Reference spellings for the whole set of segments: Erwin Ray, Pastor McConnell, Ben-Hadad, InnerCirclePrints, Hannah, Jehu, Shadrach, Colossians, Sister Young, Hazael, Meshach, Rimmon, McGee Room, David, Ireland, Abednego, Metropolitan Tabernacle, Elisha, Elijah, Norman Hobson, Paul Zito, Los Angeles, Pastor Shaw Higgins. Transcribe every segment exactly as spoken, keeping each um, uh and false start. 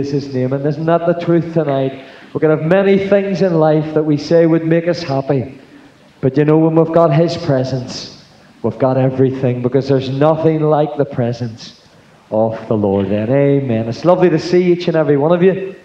His name. And isn't that the truth tonight? We're going to have many things in life that we say would make us happy, but you know, when we've got His presence, we've got everything, because there's nothing like the presence of the Lord. And amen. It's lovely to see each and every one of you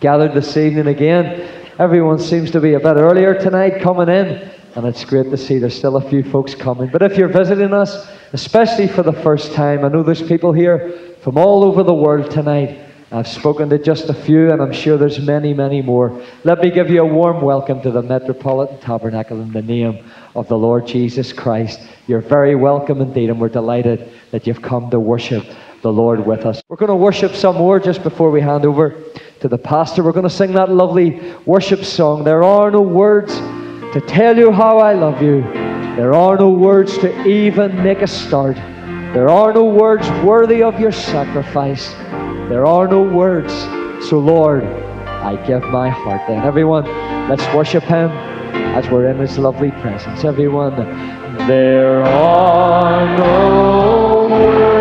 gathered this evening again. Everyone seems to be a bit earlier tonight coming in, and it's great to see there's still a few folks coming. But if you're visiting us, especially for the first time, I know there's people here from all over the world tonight. I've spoken to just a few, and I'm sure there's many, many more. Let me give you a warm welcome to the Metropolitan Tabernacle in the name of the Lord Jesus Christ. You're very welcome indeed, and we're delighted that you've come to worship the Lord with us. We're going to worship some more just before we hand over to the pastor. We're going to sing that lovely worship song, There Are No Words to Tell You How I Love You. There are no words to even make a start. There are no words worthy of your sacrifice. There are no words, so Lord, I give my heart. Then everyone, let's worship Him as we're in His lovely presence. Everyone, there are no words.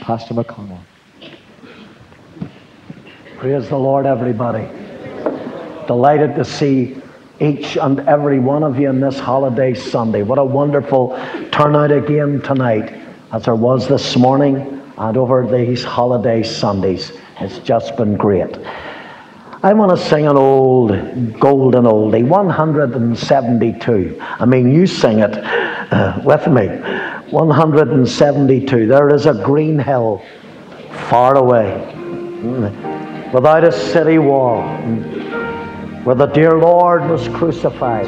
Pastor McConnell. Praise the Lord, everybody. Delighted to see each and every one of you on this holiday Sunday. What a wonderful turnout again tonight, as there was this morning and over these holiday Sundays. It's just been great. I want to sing an old golden oldie, one hundred seventy-two. I mean, you sing it uh, with me. one hundred seventy-two. There is a green hill far away, without a city wall, where the dear Lord was crucified,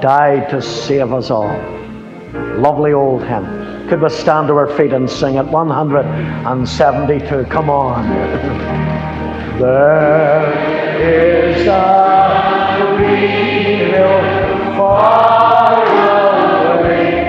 died to save us all. Lovely old hymn. Could we stand to our feet and sing it? one hundred seventy-two. Come on. There is a green hill far away.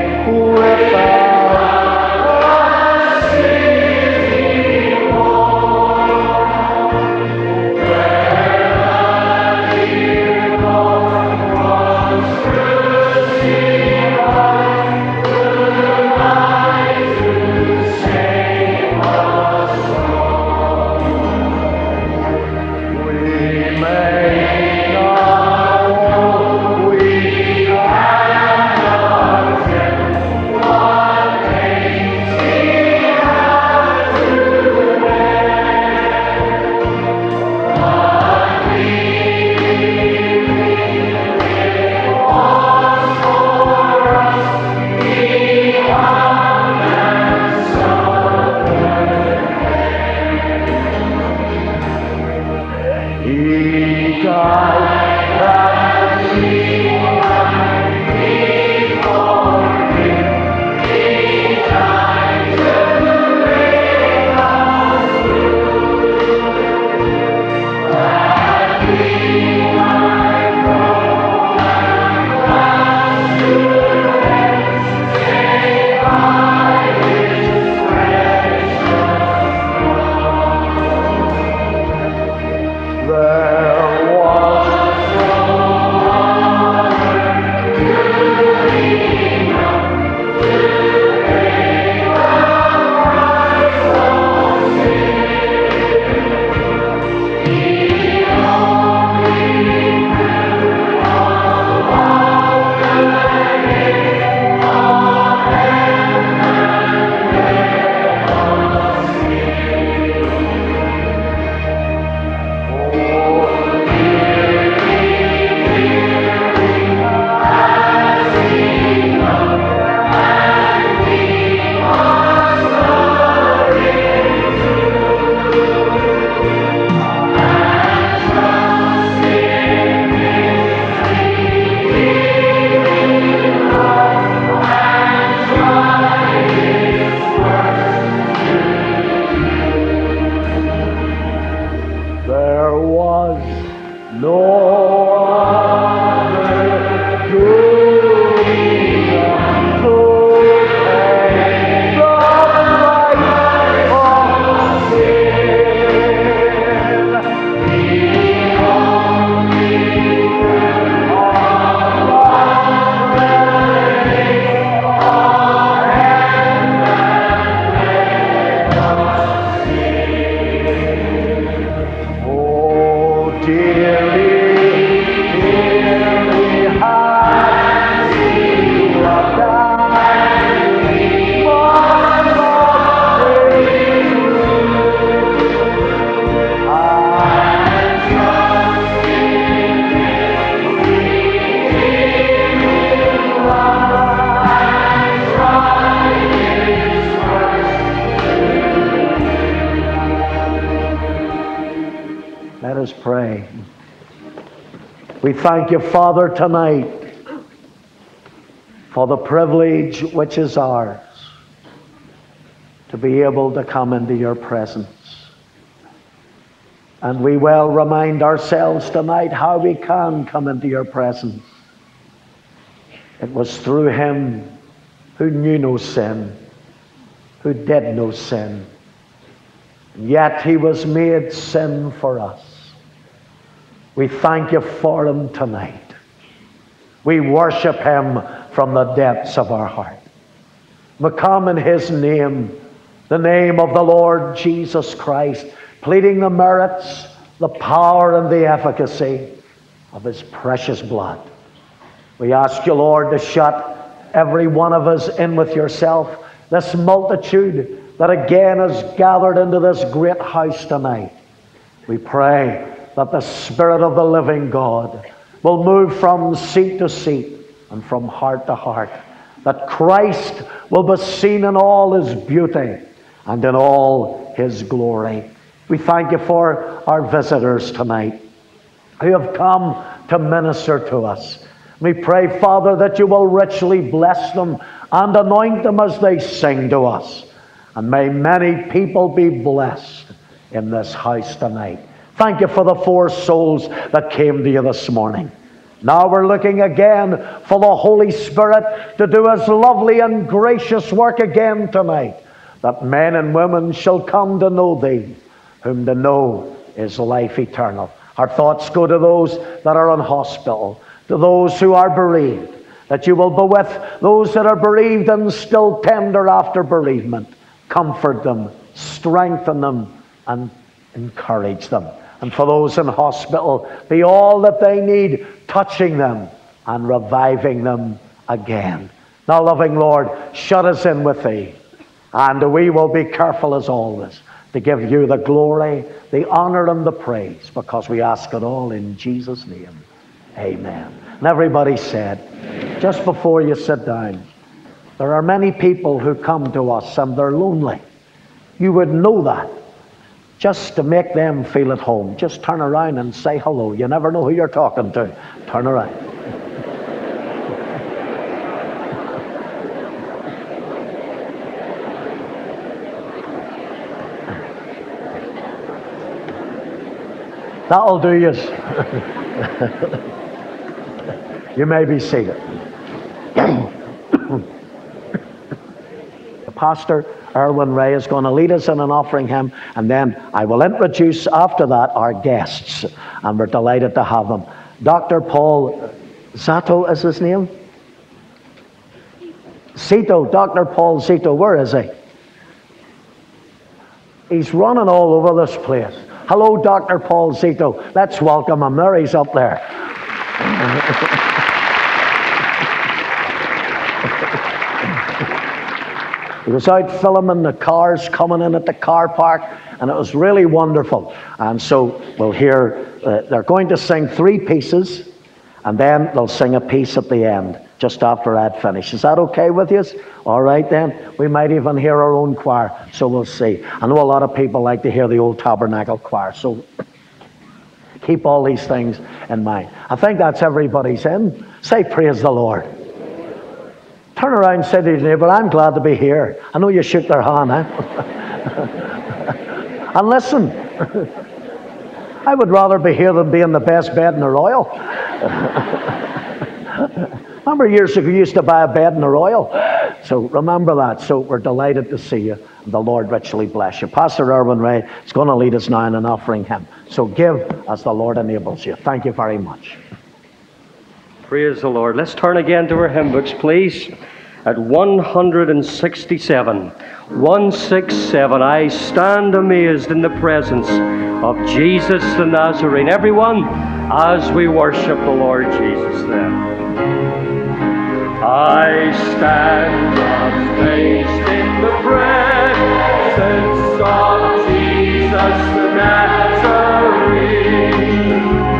Pray. We thank you, Father, tonight for the privilege which is ours to be able to come into your presence. And we will remind ourselves tonight how we can come into your presence. It was through him who knew no sin, who did no sin, and yet he was made sin for us. We thank you for him tonight. We worship him from the depths of our heart. We come in his name, the name of the Lord Jesus Christ, pleading the merits, the power, and the efficacy of his precious blood. We ask you, Lord, to shut every one of us in with yourself, this multitude that again is gathered into this great house tonight. We pray that the Spirit of the living God will move from seat to seat and from heart to heart, that Christ will be seen in all his beauty and in all his glory. We thank you for our visitors tonight who have come to minister to us. We pray, Father, that you will richly bless them and anoint them as they sing to us. And may many people be blessed in this house tonight. Thank you for the four souls that came to you this morning. Now we're looking again for the Holy Spirit to do his lovely and gracious work again tonight, that men and women shall come to know thee, whom to know is life eternal. Our thoughts go to those that are in hospital, to those who are bereaved, that you will be with those that are bereaved and still tender after bereavement. Comfort them, strengthen them, and encourage them. And for those in hospital, be all that they need, touching them and reviving them again. Now, loving Lord, shut us in with thee, and we will be careful as always to give you the glory, the honor, and the praise, because we ask it all in Jesus' name. Amen. And everybody said, amen. Just before you sit down, there are many people who come to us and they're lonely. You would know that. Just to make them feel at home, just turn around and say hello. You never know who you're talking to. Turn around. That'll do you. You may be seated. The pastor, Erwin Ray, is going to lead us in an offering hymn, and then I will introduce after that our guests, and we're delighted to have them. Doctor Paul Zito is his name? Zito, Doctor Paul Zito, where is he? He's running all over this place. Hello, Doctor Paul Zito. Let's welcome him. There he's up there. He was out filming the cars coming in at the car park, and it was really wonderful. And so we'll hear, uh, they're going to sing three pieces, and then they'll sing a piece at the end, just after I'd finished. Is that okay with you? All right then. We might even hear our own choir, so we'll see. I know a lot of people like to hear the old tabernacle choir, so keep all these things in mind. I think that's everybody's in. Say praise the Lord. Turn around and say to your neighbour, I'm glad to be here. I know you shook their hand, eh? And listen, I would rather be here than be in the best bed in the Royal. Remember years ago you used to buy a bed in the Royal? So remember that. So we're delighted to see you. The Lord richly bless you. Pastor Erwin Ray is going to lead us now in an offering hymn. So give as the Lord enables you. Thank you very much. Praise the Lord. Let's turn again to our hymn books, please. at one hundred sixty-seven. one sixty-seven. I stand amazed in the presence of Jesus the Nazarene. Everyone, as we worship the Lord Jesus then. I stand amazed in the presence of Jesus the Nazarene,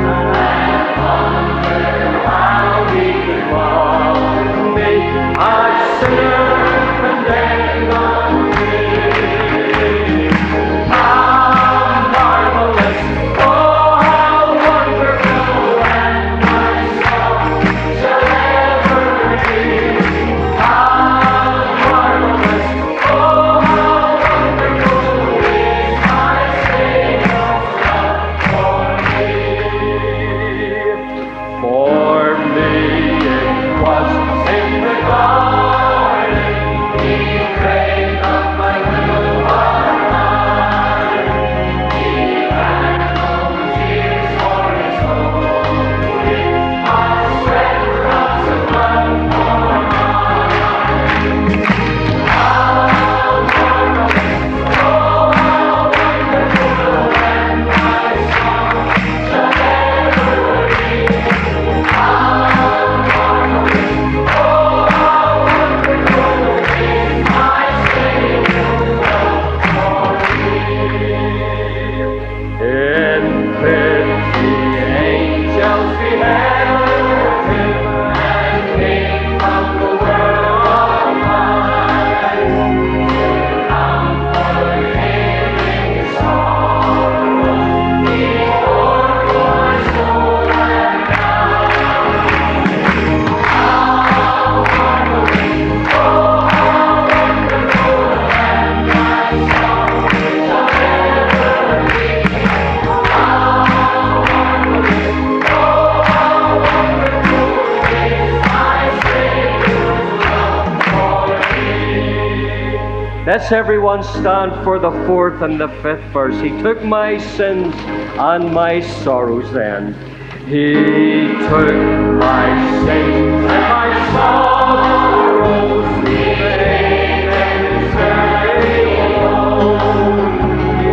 and wonder how He could call me a sinner and end on me. How marvelous, oh how wonderful, and my soul shall ever be. How marvelous, oh how wonderful is my Savior's love for me. For me it was in the garden. Let's everyone stand for the fourth and the fifth verse. He took my sins and my sorrows then. He took my sins and my sorrows, leaving them very alone. He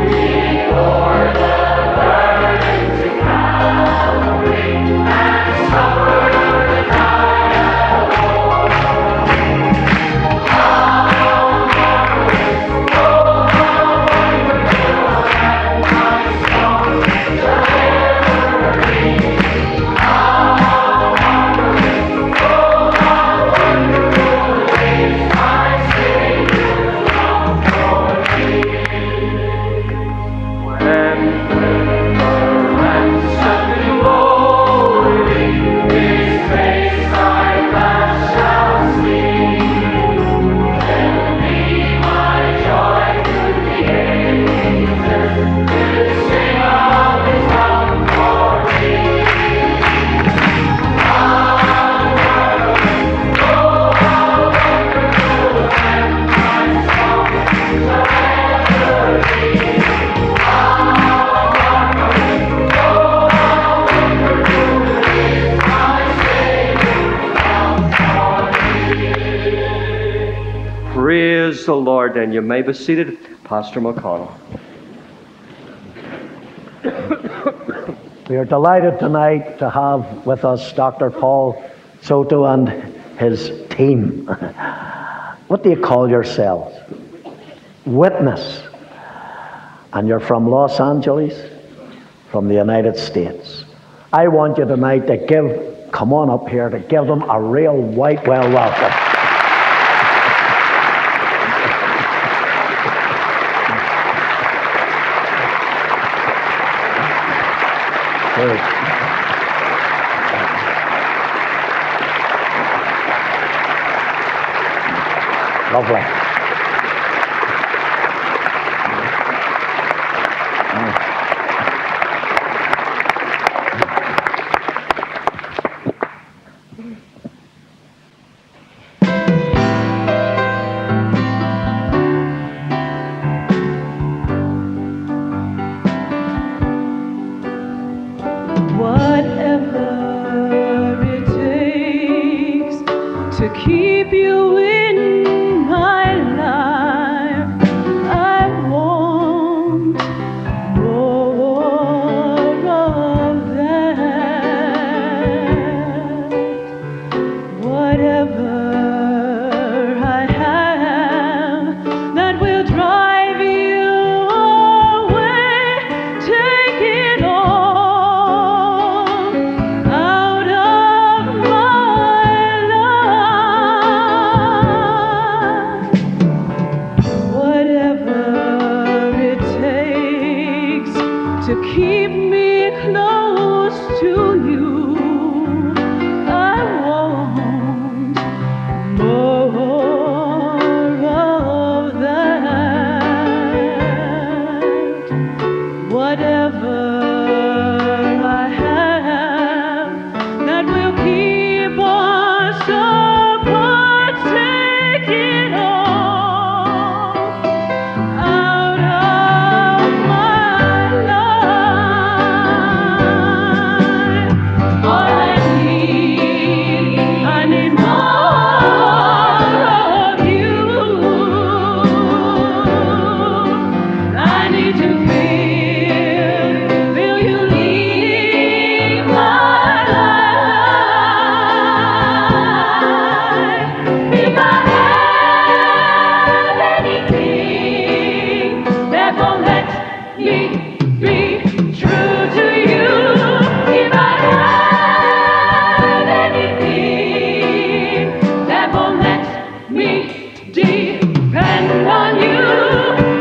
bore the burdens of Calvary and suffered. The Lord, and you may be seated. Pastor McConnell. We are delighted tonight to have with us Doctor Paul Zito and his team. What do you call yourselves? Witness. And you're from Los Angeles, from the United States. I want you tonight to give, come on up here, to give them a real white well welcome. Lovely. Whatever it takes to keep you in. to keep me close to you. I want more of that. Whatever I have, that will keep us apart, take it all out of my life. All I need, I need more of you. I need to feel, feel you lead my life. If I have anything that won't let me be true to you, if I have anything that won't let me depend on you, if I have anything that will drive you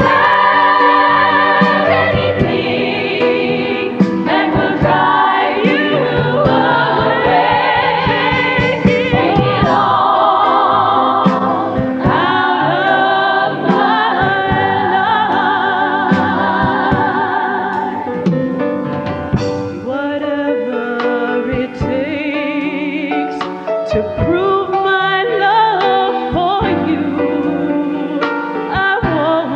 away, take it all out of my life. Whatever it takes to prove my love for you, I want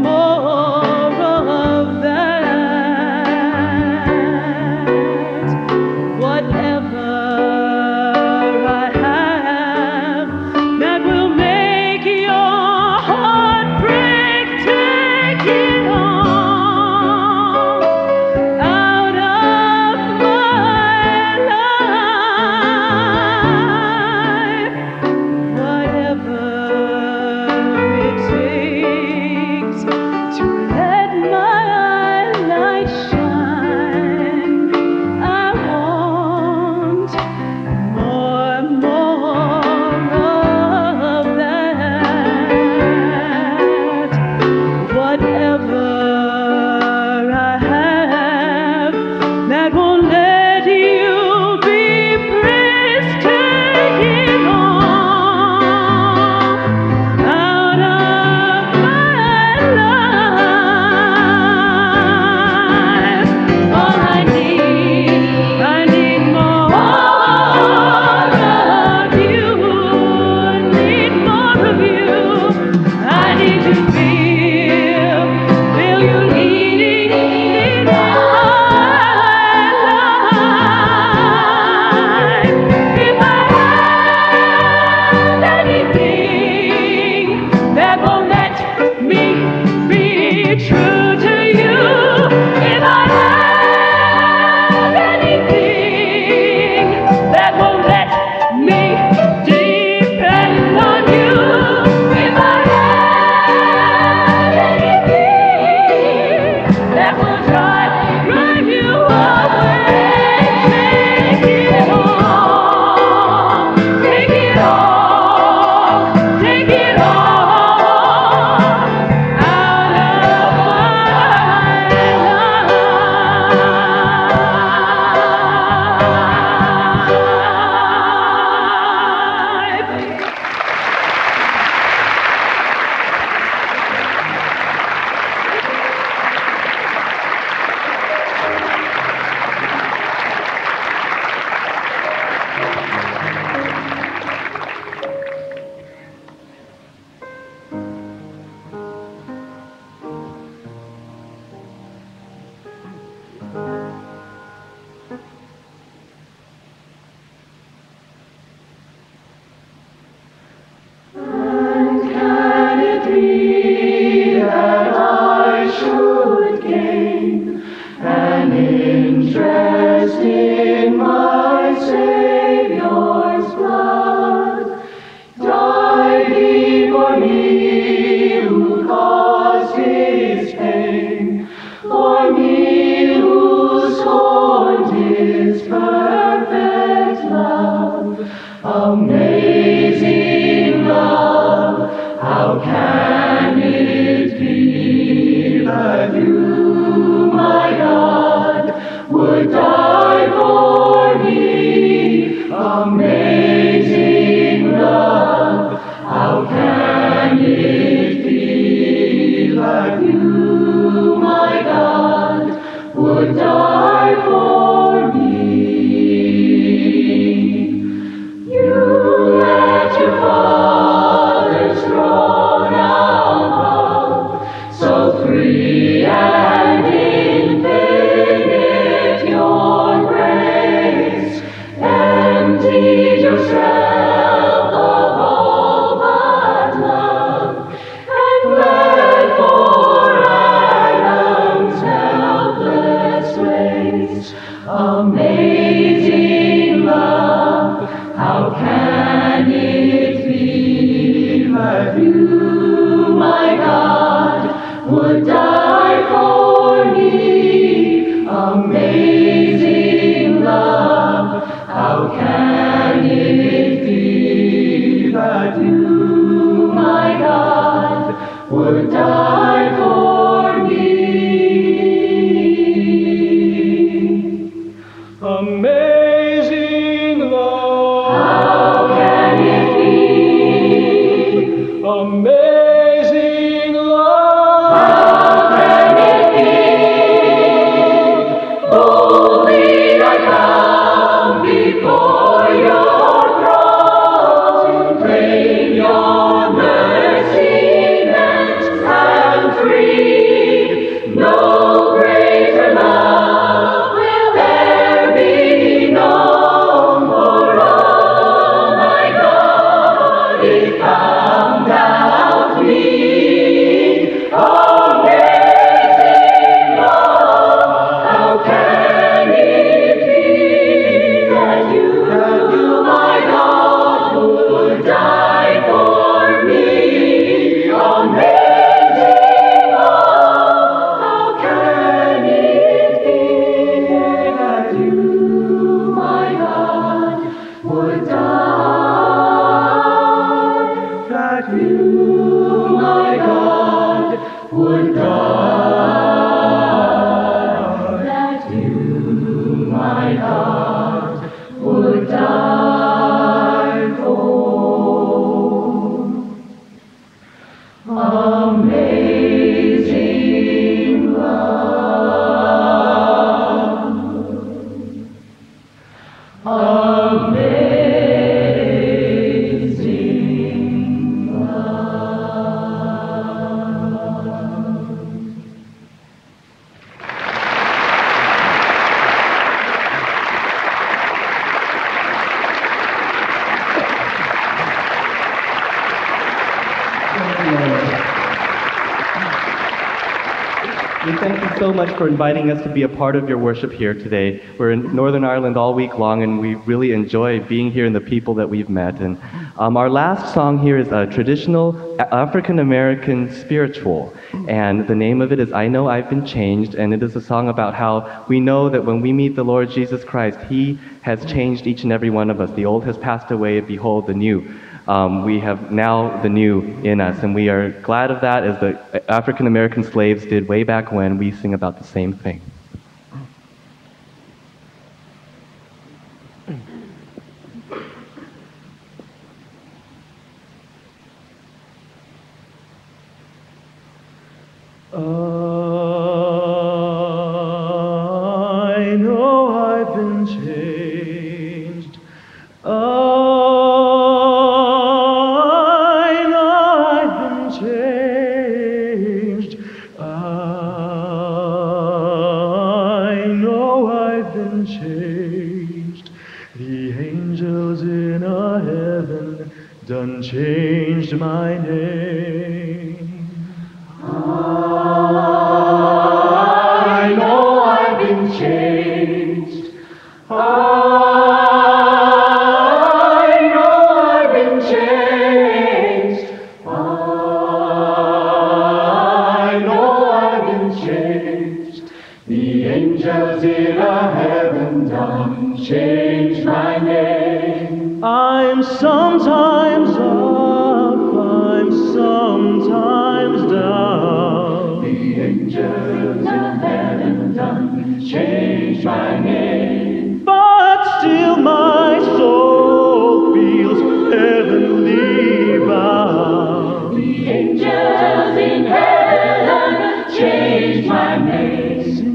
more, more of that. Whatever I have that will make your heart break, take it all out of my life. Whatever it takes to let my light shine, I want more, more of that. Whatever I have that won't let you be praised, take it all out of my life. All I need, I need more of you, need more of you. I need to feel, feel you leading my life. If I have anything that won't let me be true to you, if I have anything that won't let me depend on you, if I have anything that will drive, drive you away, take it all, take it all, take it all out of my life. Can it be that I should gain an interest in my Savior's blood? Die for me who caused his pain, for me who scorned his perfect love. Amazing love, how can it be? who, my God, would die for me. You let your Father's throne above, so free and infinite your grace, emptied yourself. Amazing love, how can it be that you, my God, would die for me? Amazing love, how can it be that you, my God, would die for me? For inviting us to be a part of your worship here today. We're in Northern Ireland all week long, and we really enjoy being here and the people that we've met. And um, our last song here is a traditional African-American spiritual, and the name of it is I Know I've Been Changed, and it is a song about how we know that when we meet the Lord Jesus Christ, He has changed each and every one of us. The old has passed away, and behold, the new. Um, we have now the new in us, and we are glad of that, as the African-American slaves did way back when. We sing about the same thing.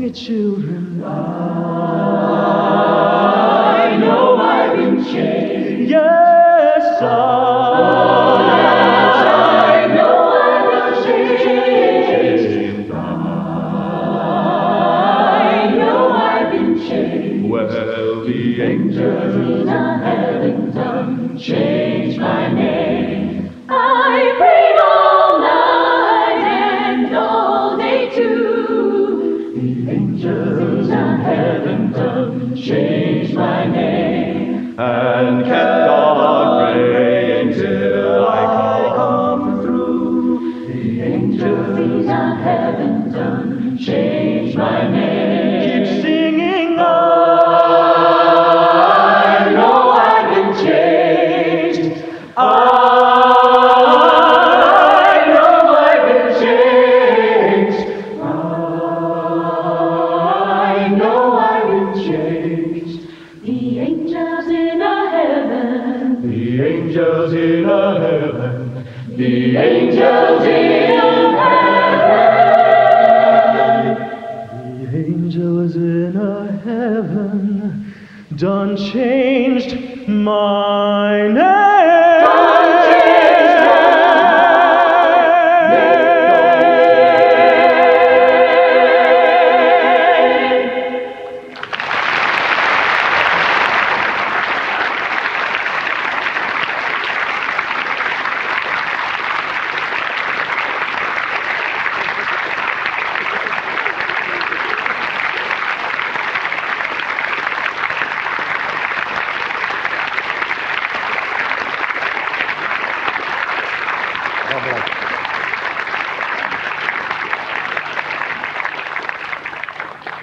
your children. I know I've been changed. Yes, I, I know I've been changed. I know I've been changed. Well, the angels in the heavens have changed my name. I prayed all night and all day too. The angels in heaven have changed my name. And kept on praying till I come through. The angels in heaven have changed my name. Keep singing I, I know I've been changed. I The angels in heaven. The angels in heaven done changed my name. Done changed my name.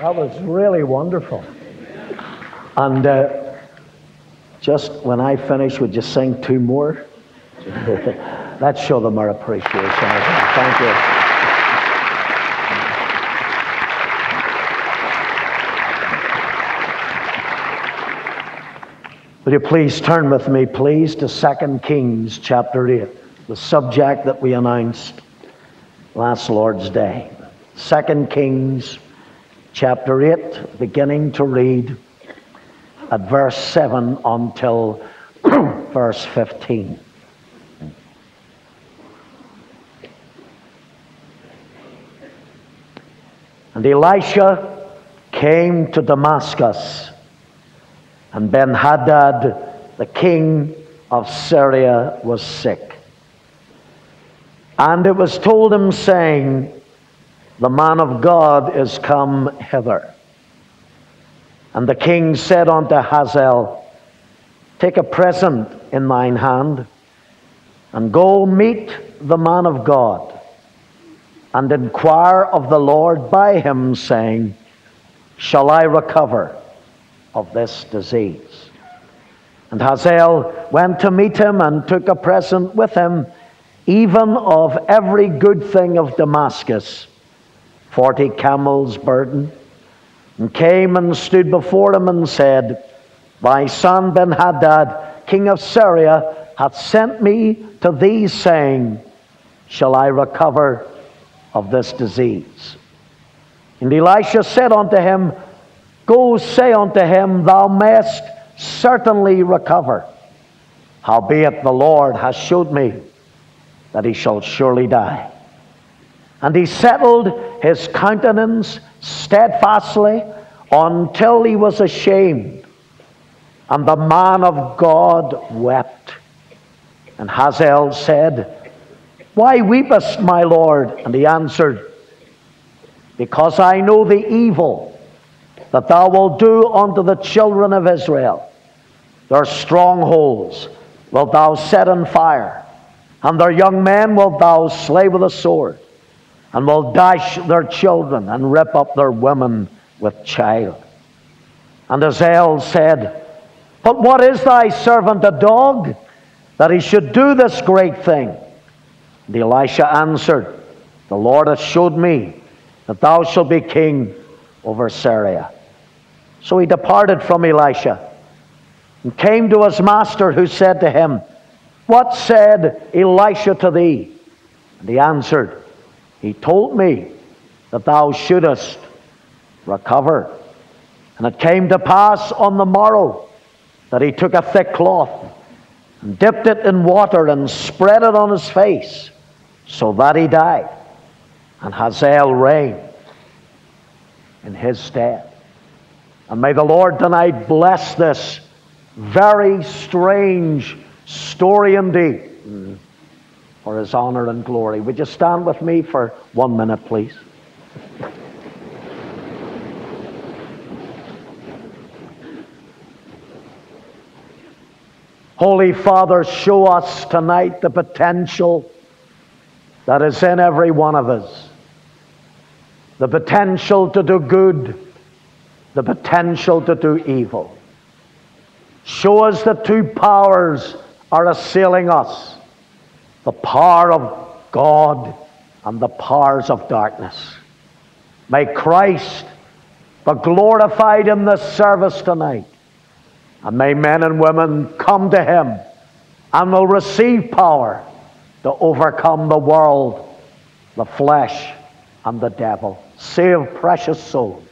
That was really wonderful. And uh, just when I finish, would you sing two more? Let's show them our appreciation. Thank you. Will you please turn with me, please, to Second Kings chapter eight, the subject that we announced last Lord's Day. Second Kings chapter eight, beginning to read at verse seven until verse fifteen. And Elisha came to Damascus, and Ben-Hadad, the king of Syria, was sick. And it was told him, saying, the man of God is come hither. And the king said unto Hazael, take a present in thine hand, and go meet the man of God, and inquire of the Lord by him, saying, shall I recover of this disease? And Hazael went to meet him, and took a present with him, even of every good thing of Damascus, forty camels' burden, and came and stood before him and said, thy son Ben-Hadad, king of Syria, hath sent me to thee, saying, shall I recover of this disease? And Elisha said unto him, go say unto him, thou mayest certainly recover. Howbeit the Lord hath showed me that he shall surely die. And he settled his countenance steadfastly until he was ashamed. And the man of God wept. And Hazael said, why weepest, my Lord? And he answered, because I know the evil that thou wilt do unto the children of Israel. Their strongholds wilt thou set on fire, and their young men wilt thou slay with a sword, and will dash their children, and rip up their women with child. And Hazael said, but what is thy servant a dog, that he should do this great thing? And Elisha answered, the Lord hath showed me that thou shalt be king over Syria. So he departed from Elisha, and came to his master, who said to him, what said Elisha to thee? And he answered, he told me that thou shouldest recover. And it came to pass on the morrow that he took a thick cloth, and dipped it in water, and spread it on his face, so that he died. And Hazael reigned in his stead. And may the Lord tonight bless this very strange story indeed, for his honor and glory. Would you stand with me for one minute, please? Holy Father, show us tonight the potential that is in every one of us. The potential to do good, the potential to do evil. Show us that two powers are assailing us, the power of God and the powers of darkness. May Christ be glorified in this service tonight. And may men and women come to him and will receive power to overcome the world, the flesh, and the devil. Save precious souls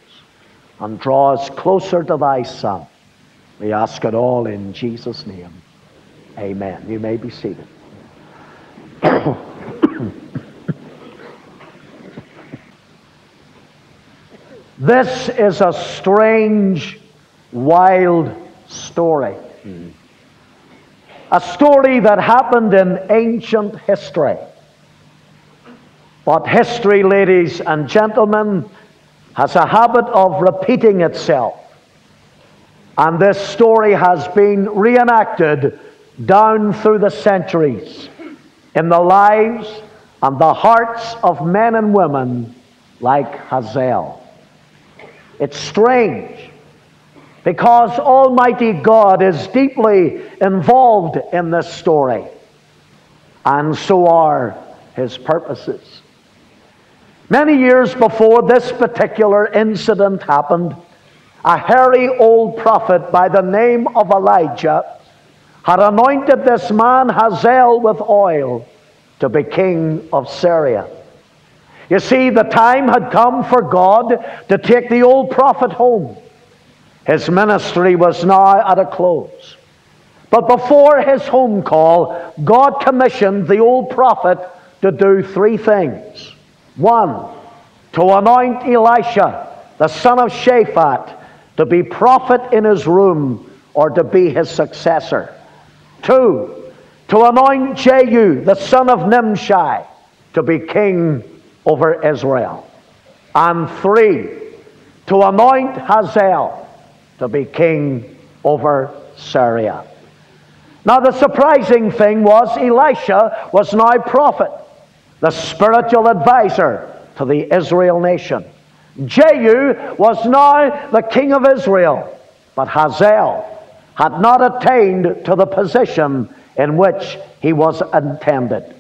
and draw us closer to thy Son. We ask it all in Jesus' name. Amen. You may be seated. This is a strange, wild story. Hmm. A story that happened in ancient history. But history, ladies and gentlemen, has a habit of repeating itself. And this story has been reenacted down through the centuries in the lives and the hearts of men and women like Hazael. It's strange, because Almighty God is deeply involved in this story, and so are his purposes. Many years before this particular incident happened, a hairy old prophet by the name of Elijah had anointed this man Hazael with oil to be king of Syria. You see, the time had come for God to take the old prophet home. His ministry was now at a close. But before his home call, God commissioned the old prophet to do three things. One, to anoint Elisha, the son of Shaphat, to be prophet in his room, or to be his successor. Two, to anoint Jehu, the son of Nimshai, to be king over Israel. And three, to anoint Hazael to be king over Syria. Now the surprising thing was, Elisha was now prophet, the spiritual advisor to the Israel nation. Jehu was now the king of Israel, but Hazael had not attained to the position in which he was intended.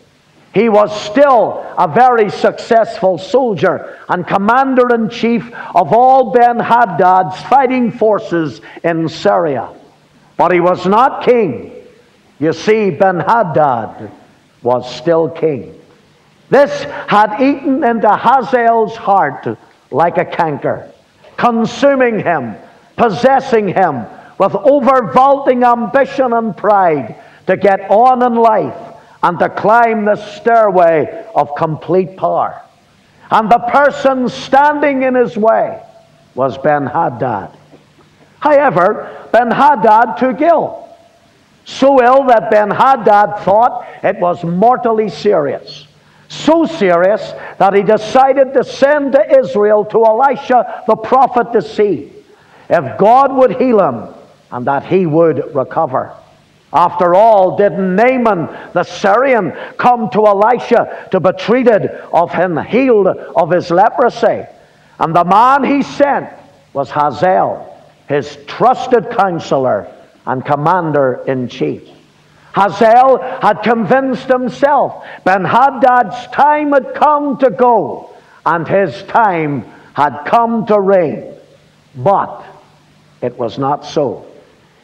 He was still a very successful soldier and commander-in-chief of all Ben-Hadad's fighting forces in Syria. But he was not king. You see, Ben-Hadad was still king. This had eaten into Hazael's heart like a canker, consuming him, possessing him with overvaulting ambition and pride to get on in life and to climb the stairway of complete power. And the person standing in his way was Ben-Hadad. However, Ben-Hadad took ill, so ill that Ben-Hadad thought it was mortally serious, so serious that he decided to send to Israel to Elisha the prophet to see if God would heal him and that he would recover. After all, didn't Naaman the Syrian come to Elisha to be treated of him, healed of his leprosy? And the man he sent was Hazael, his trusted counselor and commander-in-chief. Hazael had convinced himself Ben-Hadad's time had come to go, and his time had come to reign. But it was not so.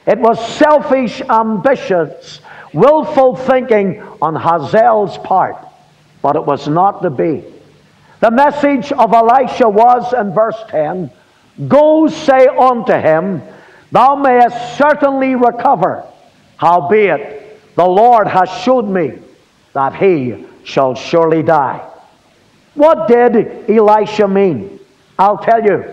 It was selfish, ambitious, willful thinking on Hazael's part, but it was not to be. The message of Elisha was, in verse ten, Go say unto him, Thou mayest certainly recover. Howbeit, the Lord has showed me that he shall surely die. What did Elisha mean? I'll tell you.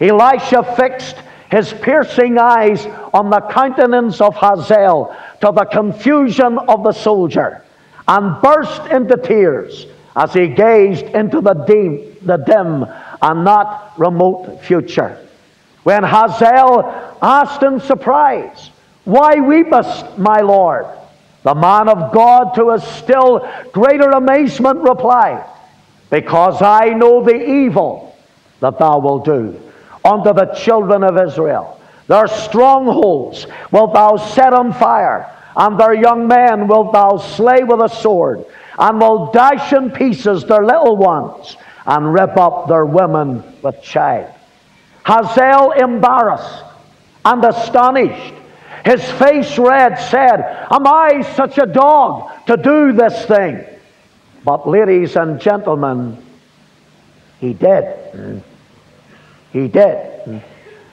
Elisha fixed his piercing eyes on the countenance of Hazael to the confusion of the soldier, and burst into tears as he gazed into the dim, the dim and not remote future. When Hazael asked in surprise, Why weepest, my Lord? The man of God, to his still greater amazement, replied, Because I know the evil that thou wilt do unto the children of Israel. Their strongholds wilt thou set on fire, and their young men wilt thou slay with a sword, and will dash in pieces their little ones, and rip up their women with child. Hazael, embarrassed and astonished, his face red, said, Am I such a dog to do this thing? But ladies and gentlemen, he did. He did.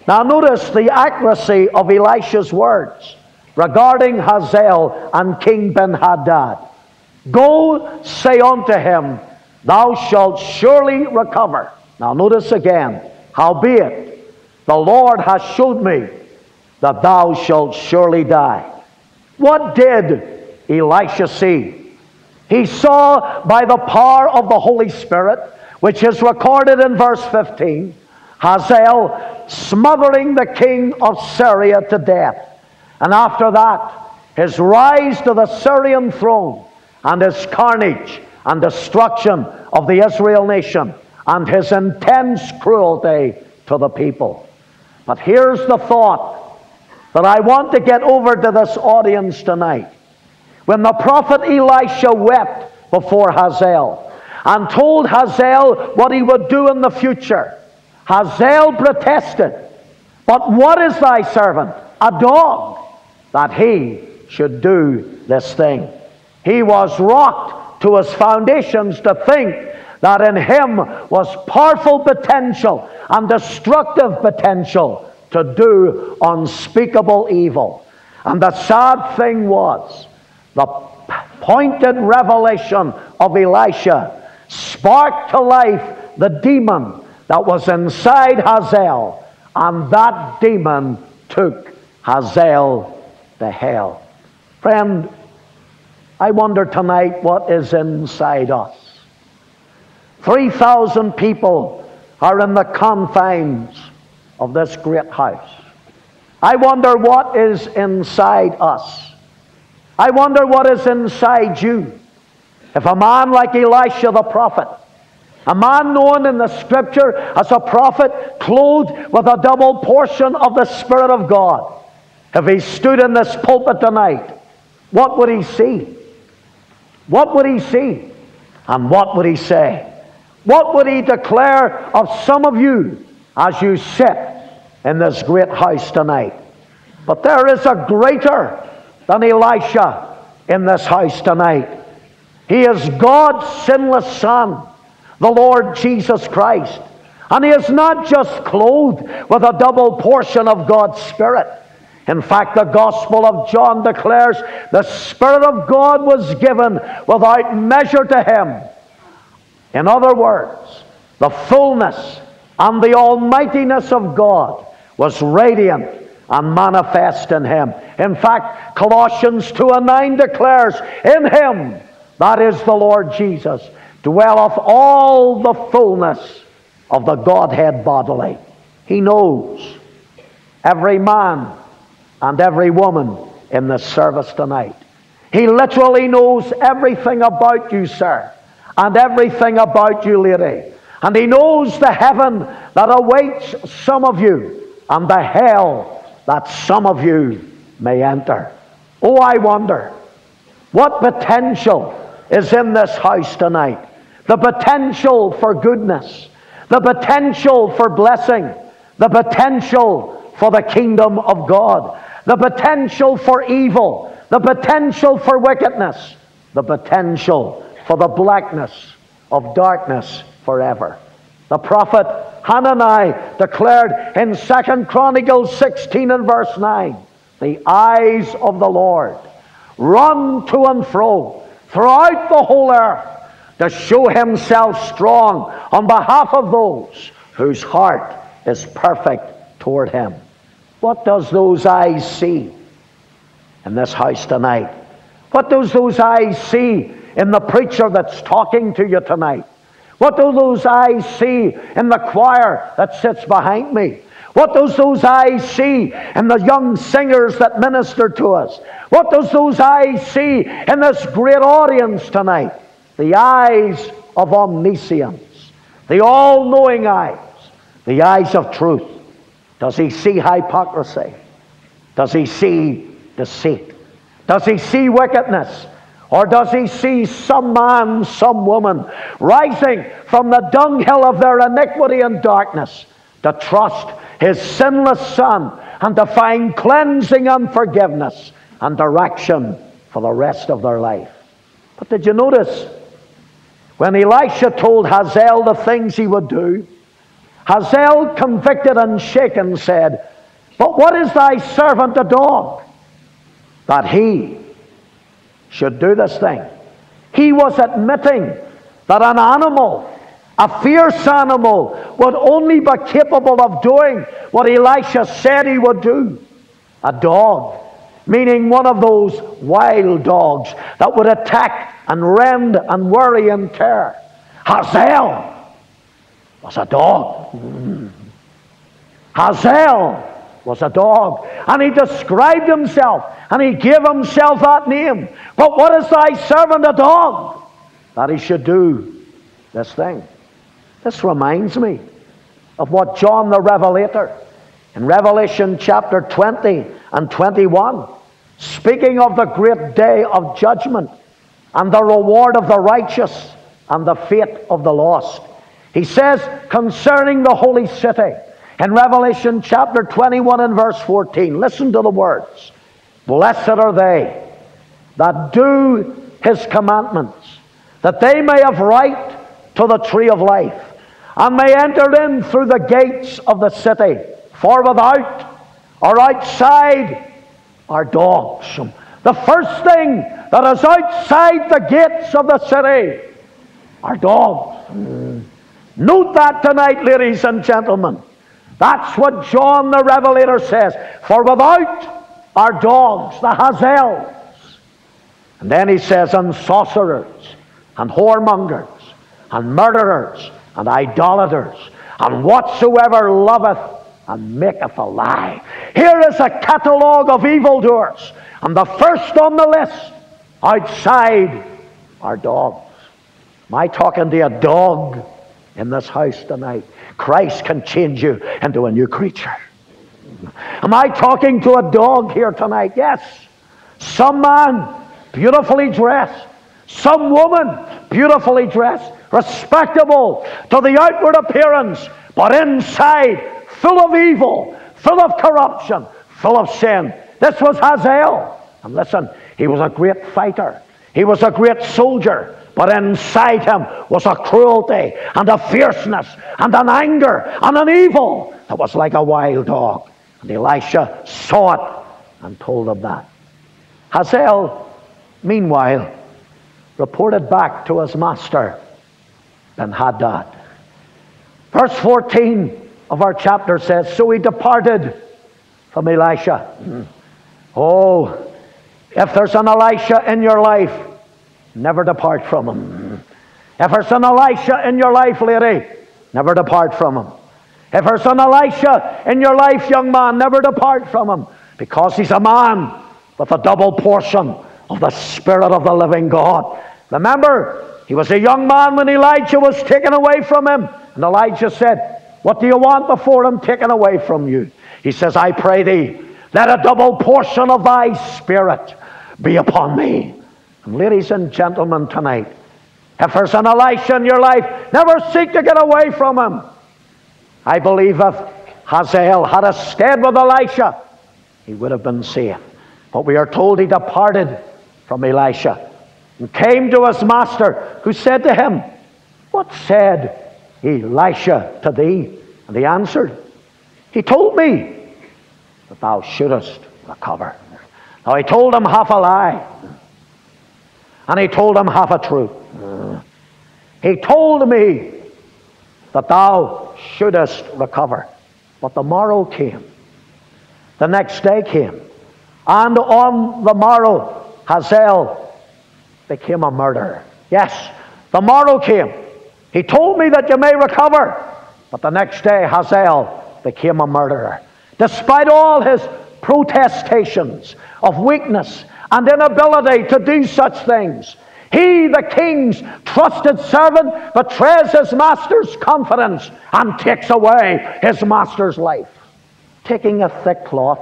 Now notice the accuracy of Elisha's words regarding Hazael and King Ben-Hadad. Go, say unto him, Thou shalt surely recover. Now notice again, howbeit, the Lord has showed me that thou shalt surely die. What did Elisha see? He saw, by the power of the Holy Spirit, which is recorded in verse fifteen, Hazael smothering the king of Syria to death. And after that, his rise to the Syrian throne, and his carnage and destruction of the Israel nation, and his intense cruelty to the people. But here's the thought that I want to get over to this audience tonight. When the prophet Elisha wept before Hazael and told Hazael what he would do in the future, Hazael protested, But what is thy servant, a dog, that he should do this thing? He was rocked to his foundations to think that in him was powerful potential and destructive potential to do unspeakable evil. And the sad thing was, the pointed revelation of Elisha sparked to life the demon that was inside Hazael, and that demon took Hazael to hell. Friend, I wonder tonight what is inside us. three thousand people are in the confines of this great house. I wonder what is inside us. I wonder what is inside you. If a man like Elisha the prophet, a man known in the Scripture as a prophet clothed with a double portion of the Spirit of God, if he stood in this pulpit tonight, what would he see? What would he see? And what would he say? What would he declare of some of you as you sit in this great house tonight? But there is a greater than Elisha in this house tonight. He is God's sinless Son, the Lord Jesus Christ. And he is not just clothed with a double portion of God's Spirit. In fact, the Gospel of John declares the Spirit of God was given without measure to him. In other words, the fullness and the almightiness of God was radiant and manifest in him. In fact, Colossians two and nine declares, In him, that is the Lord Jesus, dwelleth all the fullness of the Godhead bodily. He knows every man and every woman in this service tonight. He literally knows everything about you, sir, and everything about you, lady. And he knows the heaven that awaits some of you, and the hell that some of you may enter. Oh, I wonder, what potential is in this house tonight? The potential for goodness, the potential for blessing, the potential for the kingdom of God, the potential for evil, the potential for wickedness, the potential for the blackness of darkness forever. The prophet Hananiah declared in Second Chronicles sixteen and verse nine, the eyes of the Lord run to and fro throughout the whole earth to show himself strong on behalf of those whose heart is perfect toward him. What does those eyes see in this house tonight? What does those eyes see in the preacher that's talking to you tonight? What do those eyes see in the choir that sits behind me? What does those eyes see in the young singers that minister to us? What does those eyes see in this great audience tonight? The eyes of omniscience, the all-knowing eyes, the eyes of truth. Does he see hypocrisy? Does he see deceit? Does he see wickedness? Or does he see some man, some woman rising from the dunghill of their iniquity and darkness to trust his sinless Son and to find cleansing and forgiveness and direction for the rest of their life? But did you notice when Elisha told Hazael the things he would do, Hazael, convicted and shaken, said, "But what is thy servant a dog, that he should do this thing?" He was admitting that an animal, a fierce animal, would only be capable of doing what Elisha said he would do. A dog, meaning one of those wild dogs that would attack and rend and worry and tear. Hazael was a dog. Mm. Hazael was a dog, and he described himself, and he gave himself that name. "But what is thy servant a dog, that he should do this thing?" This reminds me of what John the Revelator, in Revelation chapter twenty and twenty-one, speaking of the great day of judgment and the reward of the righteous and the fate of the lost. He says concerning the holy city, in Revelation chapter twenty-one and verse fourteen, listen to the words, "Blessed are they that do his commandments, that they may have right to the tree of life, and may enter in through the gates of the city. For without," or outside, "are dogs." The first thing that is outside the gates of the city are dogs. Mm. Note that tonight, ladies and gentlemen. That's what John the Revelator says. For without are dogs, the Hazels. And then he says, and sorcerers, and whoremongers, and murderers, and idolaters, and whatsoever loveth and maketh a lie. Here is a catalogue of evildoers. And the first on the list, outside, are dogs. Am I talking to a dog in this house tonight? Christ can change you into a new creature. Am I talking to a dog here tonight? Yes. Some man, beautifully dressed. Some woman, beautifully dressed. Respectable to the outward appearance, but inside, full of evil, full of corruption, full of sin. This was Hazael. And listen, he was a great fighter. He was a great soldier. But inside him was a cruelty and a fierceness and an anger and an evil that was like a wild dog. And Elisha saw it and told him that. Hazael, meanwhile, reported back to his master, Ben-Hadad. Verse fourteen of our chapter says, "So he departed from Elisha." Oh, if there's an Elisha in your life, never depart from him. If there's an Elisha in your life, lady, never depart from him. If there's an Elisha in your life, young man, never depart from him. Because he's a man with a double portion of the Spirit of the living God. Remember, he was a young man when Elijah was taken away from him. And Elijah said, "What do you want before I'm taken away from you?" He says, "I pray thee, let a double portion of thy Spirit be upon me." And ladies and gentlemen, tonight, if there's an Elisha in your life, never seek to get away from him. I believe if Hazael had a stayed with Elisha, he would have been safe. But we are told he departed from Elisha and came to his master, who said to him, "What said Elisha to thee?" And they answered, He told me that thou shouldest recover. Now he told them half a lie, and he told them half a truth. He told me that thou shouldest recover. But the morrow came. The next day came. And on the morrow, Hazael became a murderer. Yes, the morrow came. He told me that you may recover. But the next day, Hazael became a murderer. Despite all his protestations of weakness and inability to do such things, he, the king's trusted servant, betrays his master's confidence and takes away his master's life. Taking a thick cloth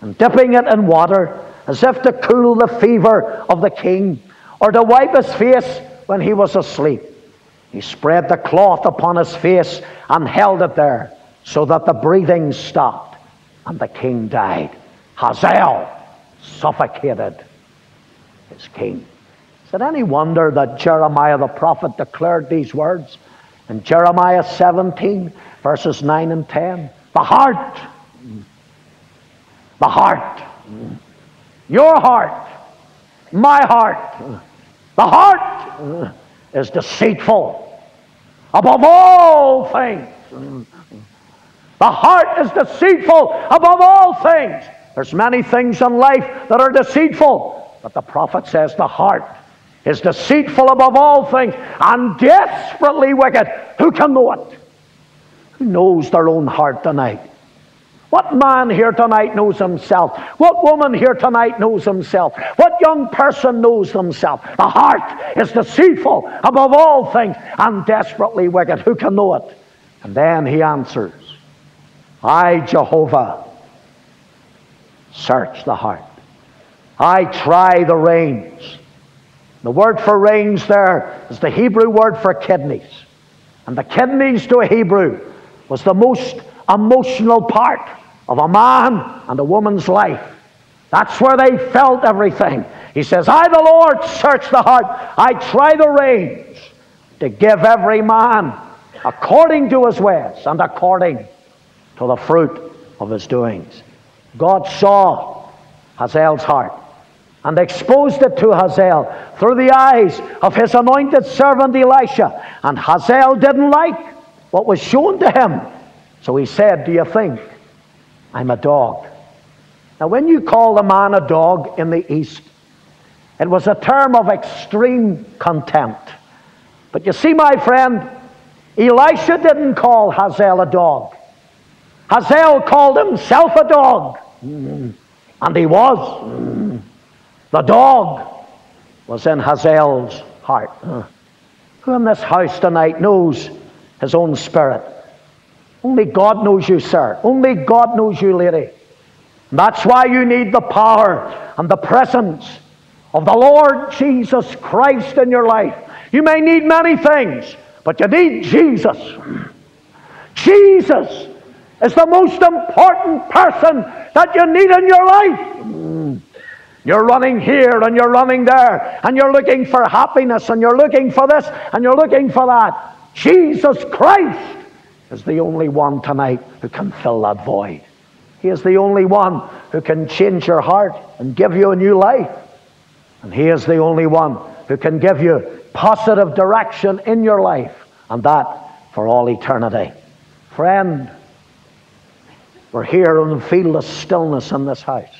and dipping it in water as if to cool the fever of the king or to wipe his face when he was asleep, he spread the cloth upon his face and held it there so that the breathing stopped and the king died. Hazael suffocated his king. Is it any wonder that Jeremiah the prophet declared these words in Jeremiah seventeen, verses nine and ten? The heart, the heart, your heart, my heart, the heart is deceitful above all things. The heart is deceitful above all things. There's many things in life that are deceitful, but the prophet says the heart is deceitful above all things and desperately wicked. Who can know it? Who knows their own heart tonight? What man here tonight knows himself? What woman here tonight knows himself? What young person knows himself? The heart is deceitful above all things and desperately wicked. Who can know it? And then he answers, I, Jehovah, search the heart. I try the reins. The word for reins there is the Hebrew word for kidneys. And the kidneys to a Hebrew was the most emotional part of a man and a woman's life. That's where they felt everything. He says, I, the Lord, search the heart. I try the reins to give every man according to his ways and according to the fruit of his doings. God saw Hazael's heart and exposed it to Hazael through the eyes of his anointed servant Elisha. And Hazael didn't like what was shown to him. So he said, do you think I'm a dog? Now when you call a man a dog in the East, it was a term of extreme contempt. But you see, my friend, Elisha didn't call Hazael a dog. Hazael called himself a dog. And he was. The dog was in Hazael's heart. Who in this house tonight knows his own spirit? Only God knows you, sir. Only God knows you, lady. And that's why you need the power and the presence of the Lord Jesus Christ in your life. You may need many things, but you need Jesus. Jesus is the most important person that you need in your life. You're running here and you're running there and you're looking for happiness and you're looking for this and you're looking for that. Jesus Christ is the only one tonight who can fill that void. He is the only one who can change your heart and give you a new life. And he is the only one who can give you positive direction in your life, and that for all eternity. Friend, we're here and feel the stillness in this house.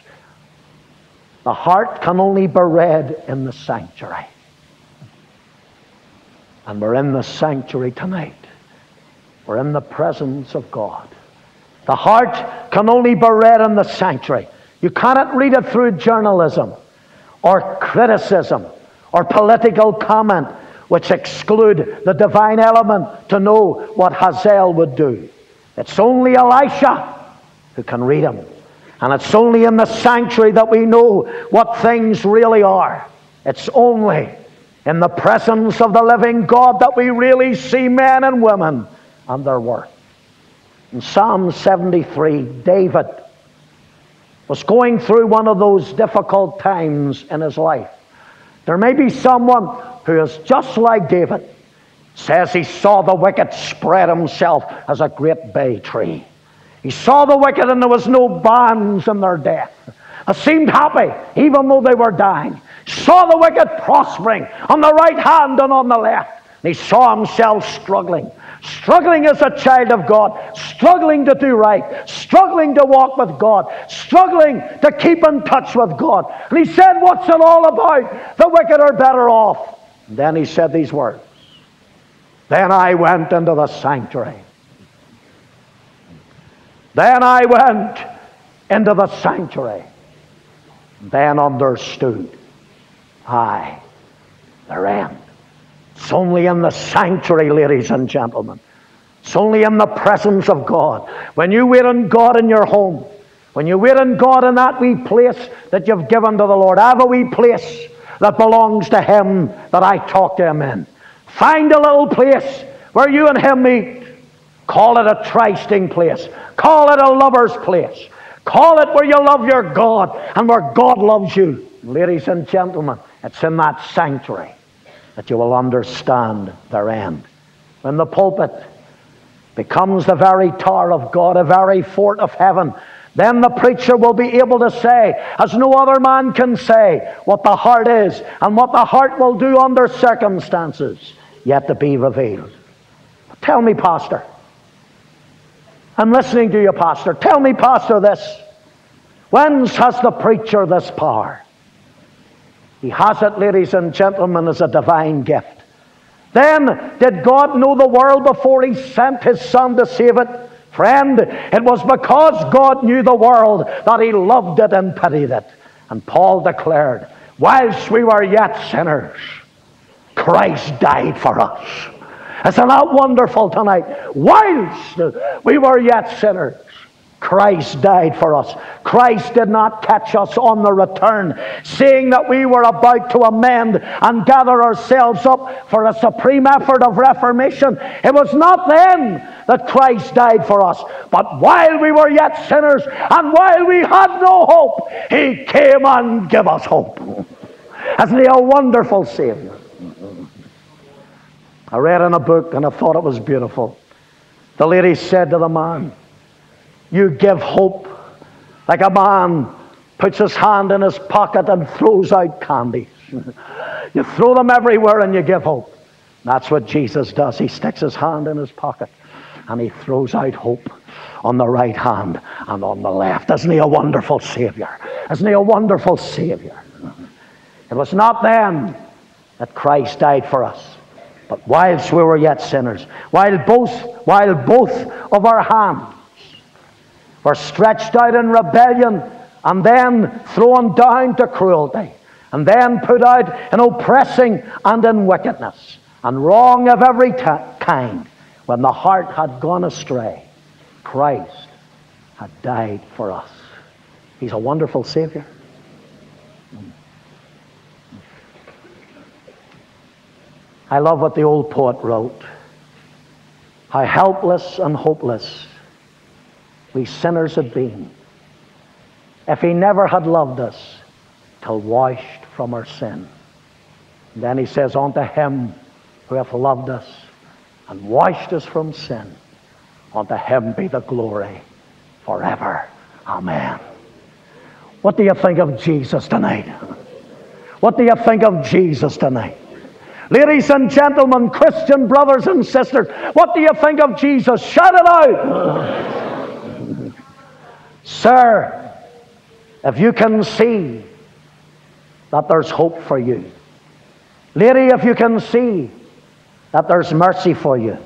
The heart can only be read in the sanctuary. And we're in the sanctuary tonight. We're in the presence of God. The heart can only be read in the sanctuary. You cannot read it through journalism or criticism or political comment, which exclude the divine element to know what Hazael would do. It's only Elisha who can read him. And it's only in the sanctuary that we know what things really are. It's only in the presence of the living God that we really see men and women and their work. In Psalm seventy-three, David was going through one of those difficult times in his life. There may be someone who is just like David. says he saw the wicked spread himself as a great bay tree. He saw the wicked, and there was no bonds in their death. They seemed happy, even though they were dying. He saw the wicked prospering on the right hand and on the left. He saw himself struggling. Struggling as a child of God. Struggling to do right. Struggling to walk with God. Struggling to keep in touch with God. And he said, what's it all about? The wicked are better off. And then he said these words. Then I went into the sanctuary. Then I went into the sanctuary. Then understood I their end. It's only in the sanctuary, ladies and gentlemen. It's only in the presence of God. When you wait on God in your home, when you wait on God in that wee place that you've given to the Lord, I have a wee place that belongs to Him that I talk to Him in. Find a little place where you and Him meet. Call it a trysting place. Call it a lover's place. Call it where you love your God and where God loves you. Ladies and gentlemen, it's in that sanctuary that you will understand their end. When the pulpit becomes the very tower of God, a very fort of heaven, then the preacher will be able to say, as no other man can say, what the heart is and what the heart will do under circumstances yet to be revealed. Tell me, Pastor. I'm listening to you, Pastor. Tell me, Pastor, this. Whence has the preacher this power? He has it, ladies and gentlemen, as a divine gift. Then, did God know the world before He sent His Son to save it? Friend, it was because God knew the world that He loved it and pitied it. And Paul declared, whilst we were yet sinners, Christ died for us. Isn't that wonderful tonight? Whilst we were yet sinners, Christ died for us. Christ did not catch us on the return, seeing that we were about to amend and gather ourselves up for a supreme effort of reformation. It was not then that Christ died for us, but while we were yet sinners and while we had no hope, He came and gave us hope. Isn't He a wonderful Savior? I read in a book and I thought it was beautiful. The lady said to the man, you give hope like a man puts his hand in his pocket and throws out candies. You throw them everywhere and you give hope. That's what Jesus does. He sticks his hand in his pocket and He throws out hope on the right hand and on the left. Isn't He a wonderful Savior? Isn't He a wonderful Savior? It was not then that Christ died for us, but whilst we were yet sinners, while both, while both of our hands were stretched out in rebellion and then thrown down to cruelty and then put out in oppressing and in wickedness and wrong of every kind, when the heart had gone astray, Christ had died for us. He's a wonderful Savior. I love what the old poet wrote. How helpless and hopeless we sinners had been if He never had loved us till washed from our sin. And then he says, unto Him who hath loved us and washed us from sin, unto Him be the glory forever. Amen. What do you think of Jesus tonight? What do you think of Jesus tonight? Ladies and gentlemen, Christian brothers and sisters, what do you think of Jesus? Shout it out! Sir, if you can see that there's hope for you. Lady, if you can see that there's mercy for you.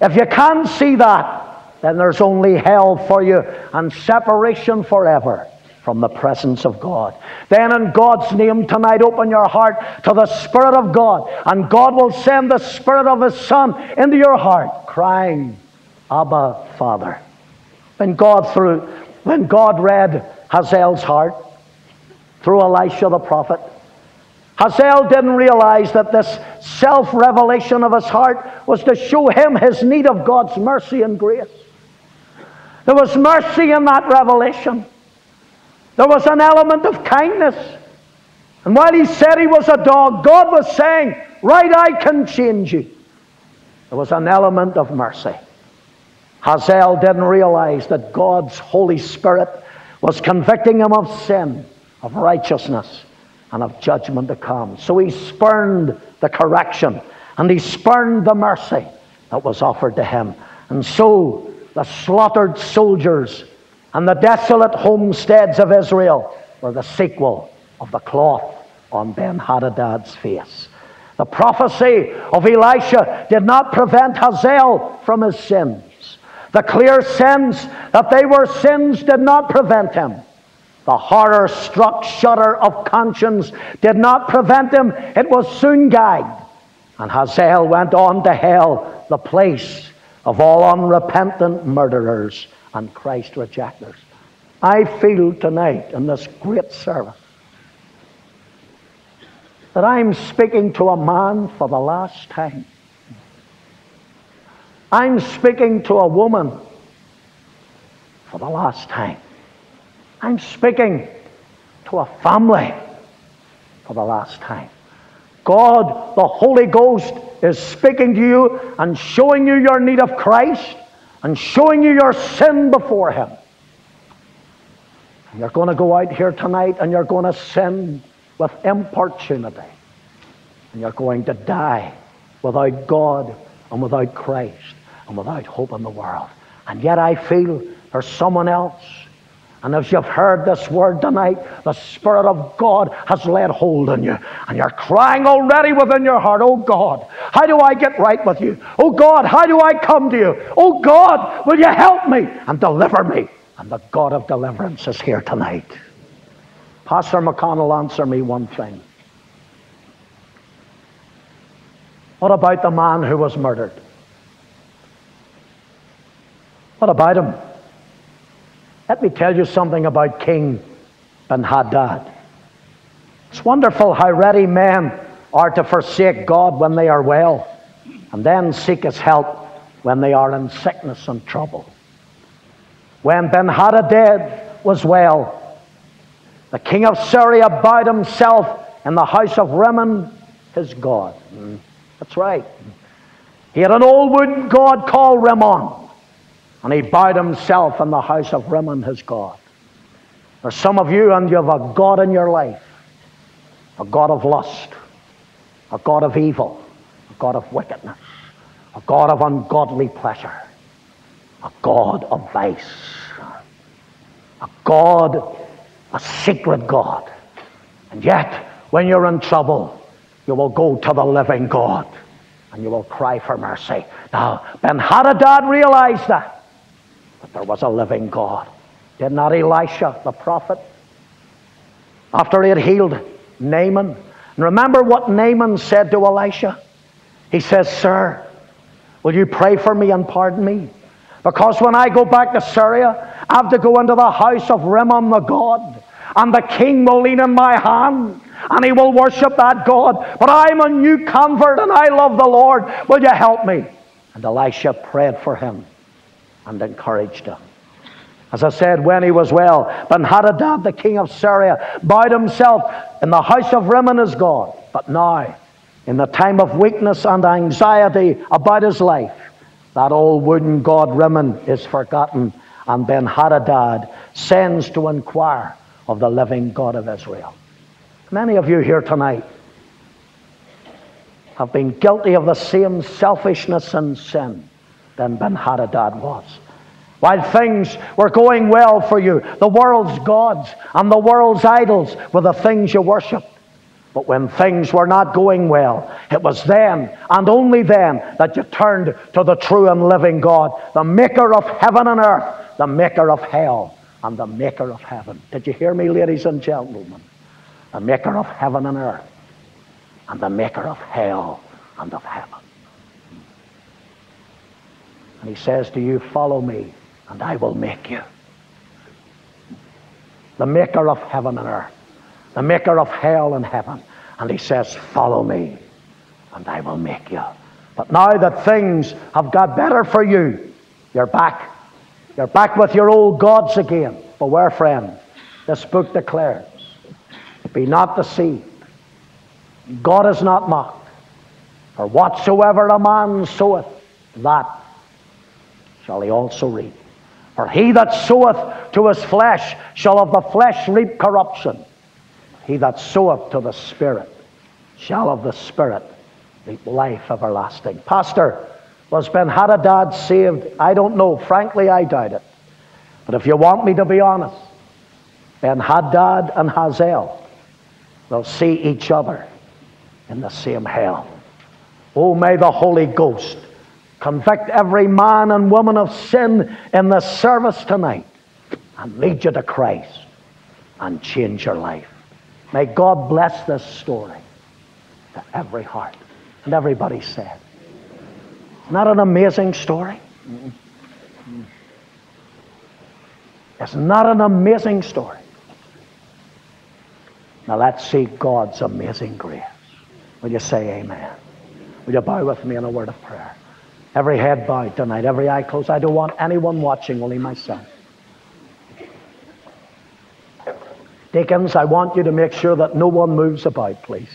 If you can't see that, then there's only hell for you and separation forever from the presence of God. Then in God's name tonight, open your heart to the Spirit of God, and God will send the Spirit of His Son into your heart, crying, Abba, Father. When God through, when God read Hazael's heart through Elisha the prophet, Hazael didn't realize that this self-revelation of his heart was to show him his need of God's mercy and grace. There was mercy in that revelation. There was an element of kindness. And while he said he was a dog, God was saying, right, I can change you. There was an element of mercy. Hazael didn't realize that God's Holy Spirit was convicting him of sin, of righteousness, and of judgment to come. So he spurned the correction, and he spurned the mercy that was offered to him. And so the slaughtered soldiers and the desolate homesteads of Israel were the sequel of the cloth on Ben-Hadad's face. The prophecy of Elisha did not prevent Hazael from his sins. The clear sense that they were sins did not prevent him. The horror-struck shudder of conscience did not prevent him. It was soon gagged. And Hazael went on to hell, the place of all unrepentant murderers and Christ rejectors. I feel tonight in this great service that I'm speaking to a man for the last time. I'm speaking to a woman for the last time. I'm speaking to a family for the last time. God, the Holy Ghost, is speaking to you and showing you your need of Christ and showing you your sin before Him. And you're going to go out here tonight and you're going to sin with importunity. And you're going to die without God and without Christ and without hope in the world. And yet I feel there's someone else. And as you've heard this word tonight, the Spirit of God has laid hold on you. And you're crying already within your heart, "Oh God, how do I get right with you? Oh God, how do I come to you? Oh God, will you help me and deliver me?" And the God of deliverance is here tonight. Pastor McConnell, answer me one thing. What about the man who was murdered? What about him? Let me tell you something about King Ben-Hadad. It's wonderful how ready men are to forsake God when they are well, and then seek His help when they are in sickness and trouble. When Ben-Hadad was well, the king of Syria bowed himself in the house of Rimmon, his god. That's right. He had an old wooden god called Rimmon. And he bowed himself in the house of Rimmon, his god. There's some of you, and you have a god in your life. A god of lust. A god of evil. A god of wickedness. A god of ungodly pleasure. A god of vice. A god, a secret god. And yet, when you're in trouble, you will go to the living God. And you will cry for mercy. Now, Ben-Hadad realized that. But there was a living God. Did not Elisha, the prophet, after he had healed Naaman? And remember what Naaman said to Elisha? He says, "Sir, will you pray for me and pardon me? Because when I go back to Syria, I have to go into the house of Rimmon the god. And the king will lean in my hand. And he will worship that god. But I'm a new convert and I love the Lord. Will you help me?" And Elisha prayed for him and encouraged him. As I said, when he was well, Ben-Hadad, the king of Syria, bowed himself in the house of Rimmon his god. But now, in the time of weakness and anxiety about his life, that old wooden god Rimmon is forgotten, and Ben-Hadad sends to inquire of the living God of Israel. Many of you here tonight have been guilty of the same selfishness and sin than Ben-Hadad was. While things were going well for you, the world's gods and the world's idols were the things you worshipped. But when things were not going well, it was then and only then that you turned to the true and living God, the maker of heaven and earth, the maker of hell, and the maker of heaven. Did you hear me, ladies and gentlemen? The maker of heaven and earth, and the maker of hell and of heaven. And he says to you, "Follow me, and I will make you." The maker of heaven and earth. The maker of hell and heaven. And he says, "Follow me, and I will make you." But now that things have got better for you, you're back. You're back with your old gods again. Beware, friend. This book declares, "Be not deceived. God is not mocked. For whatsoever a man soweth, that shall he also reap. For he that soweth to his flesh shall of the flesh reap corruption. He that soweth to the Spirit shall of the Spirit reap life everlasting. Pastor, was Ben-Hadad saved? I don't know. Frankly, I doubt it. But if you want me to be honest, Ben-Hadad and Hazael will see each other in the same hell. Oh, may the Holy Ghost convict every man and woman of sin in this service tonight and lead you to Christ and change your life. May God bless this story to every heart. And everybody said, isn't that an amazing story? Isn't that an amazing story? Now let's see God's amazing grace. Will you say amen? Will you bow with me in a word of prayer? Every head bowed tonight, every eye closed. I don't want anyone watching, only myself. Deacons, I want you to make sure that no one moves about, please.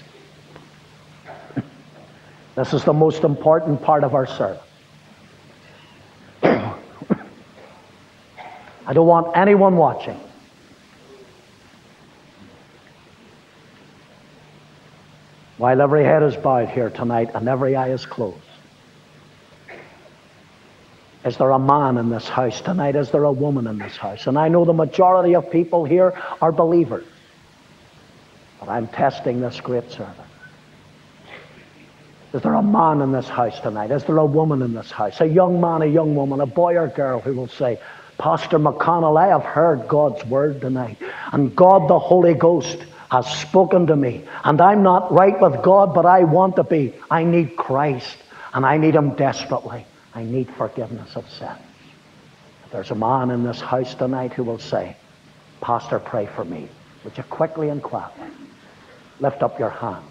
This is the most important part of our service. I don't want anyone watching. While every head is bowed here tonight and every eye is closed, is there a man in this house tonight? Is there a woman in this house? And I know the majority of people here are believers, but I'm testing this great service. Is there a man in this house tonight? Is there a woman in this house? A young man, a young woman, a boy or girl who will say, Pastor McConnell, I have heard God's word tonight, and God the Holy Ghost has spoken to me, and I'm not right with God, but I want to be. I need Christ, and I need him desperately. I need forgiveness of sins. There's a man in this house tonight who will say, Pastor, pray for me. Would you quickly and quietly lift up your hand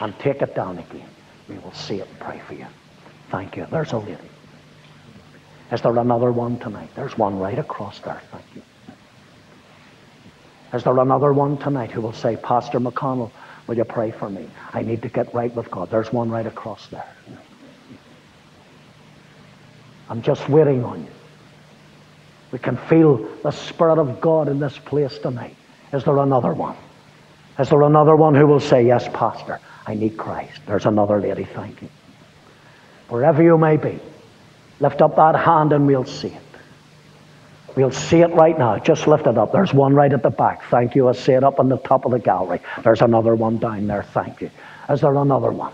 and take it down again? We will see it and pray for you. Thank you. There's a lady. Is there another one tonight? There's one right across there. Thank you. Is there another one tonight who will say, Pastor McConnell, will you pray for me? I need to get right with God. There's one right across there. I'm just waiting on you. We can feel the Spirit of God in this place tonight. Is there another one? Is there another one who will say, yes, Pastor, I need Christ? There's another lady, thank you. Wherever you may be, lift up that hand and we'll see it. We'll see it right now. Just lift it up. There's one right at the back. Thank you. I see it up on the top of the gallery. There's another one down there. Thank you. Is there another one?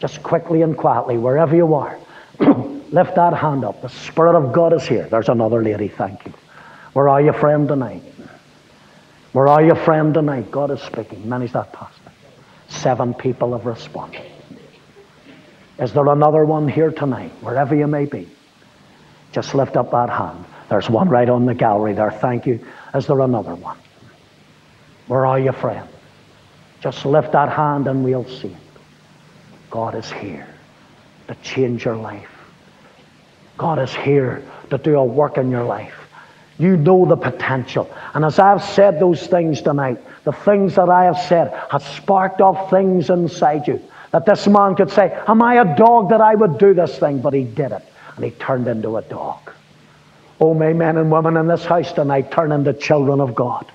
Just quickly and quietly, wherever you are, lift that hand up. The Spirit of God is here. There's another lady. Thank you. Where are you, friend, tonight? Where are you, friend, tonight? God is speaking. Many's that, Pastor. Seven people have responded. Is there another one here tonight? Wherever you may be, just lift up that hand. There's one right on the gallery there. Thank you. Is there another one? Where are you, friend? Just lift that hand and we'll see it. God is here to change your life. God is here to do a work in your life. You know the potential. And as I've said those things tonight, the things that I have said have sparked off things inside you. That this man could say, am I a dog that I would do this thing? But he did it. And he turned into a dog. Oh, may men and women in this house tonight turn into children of God.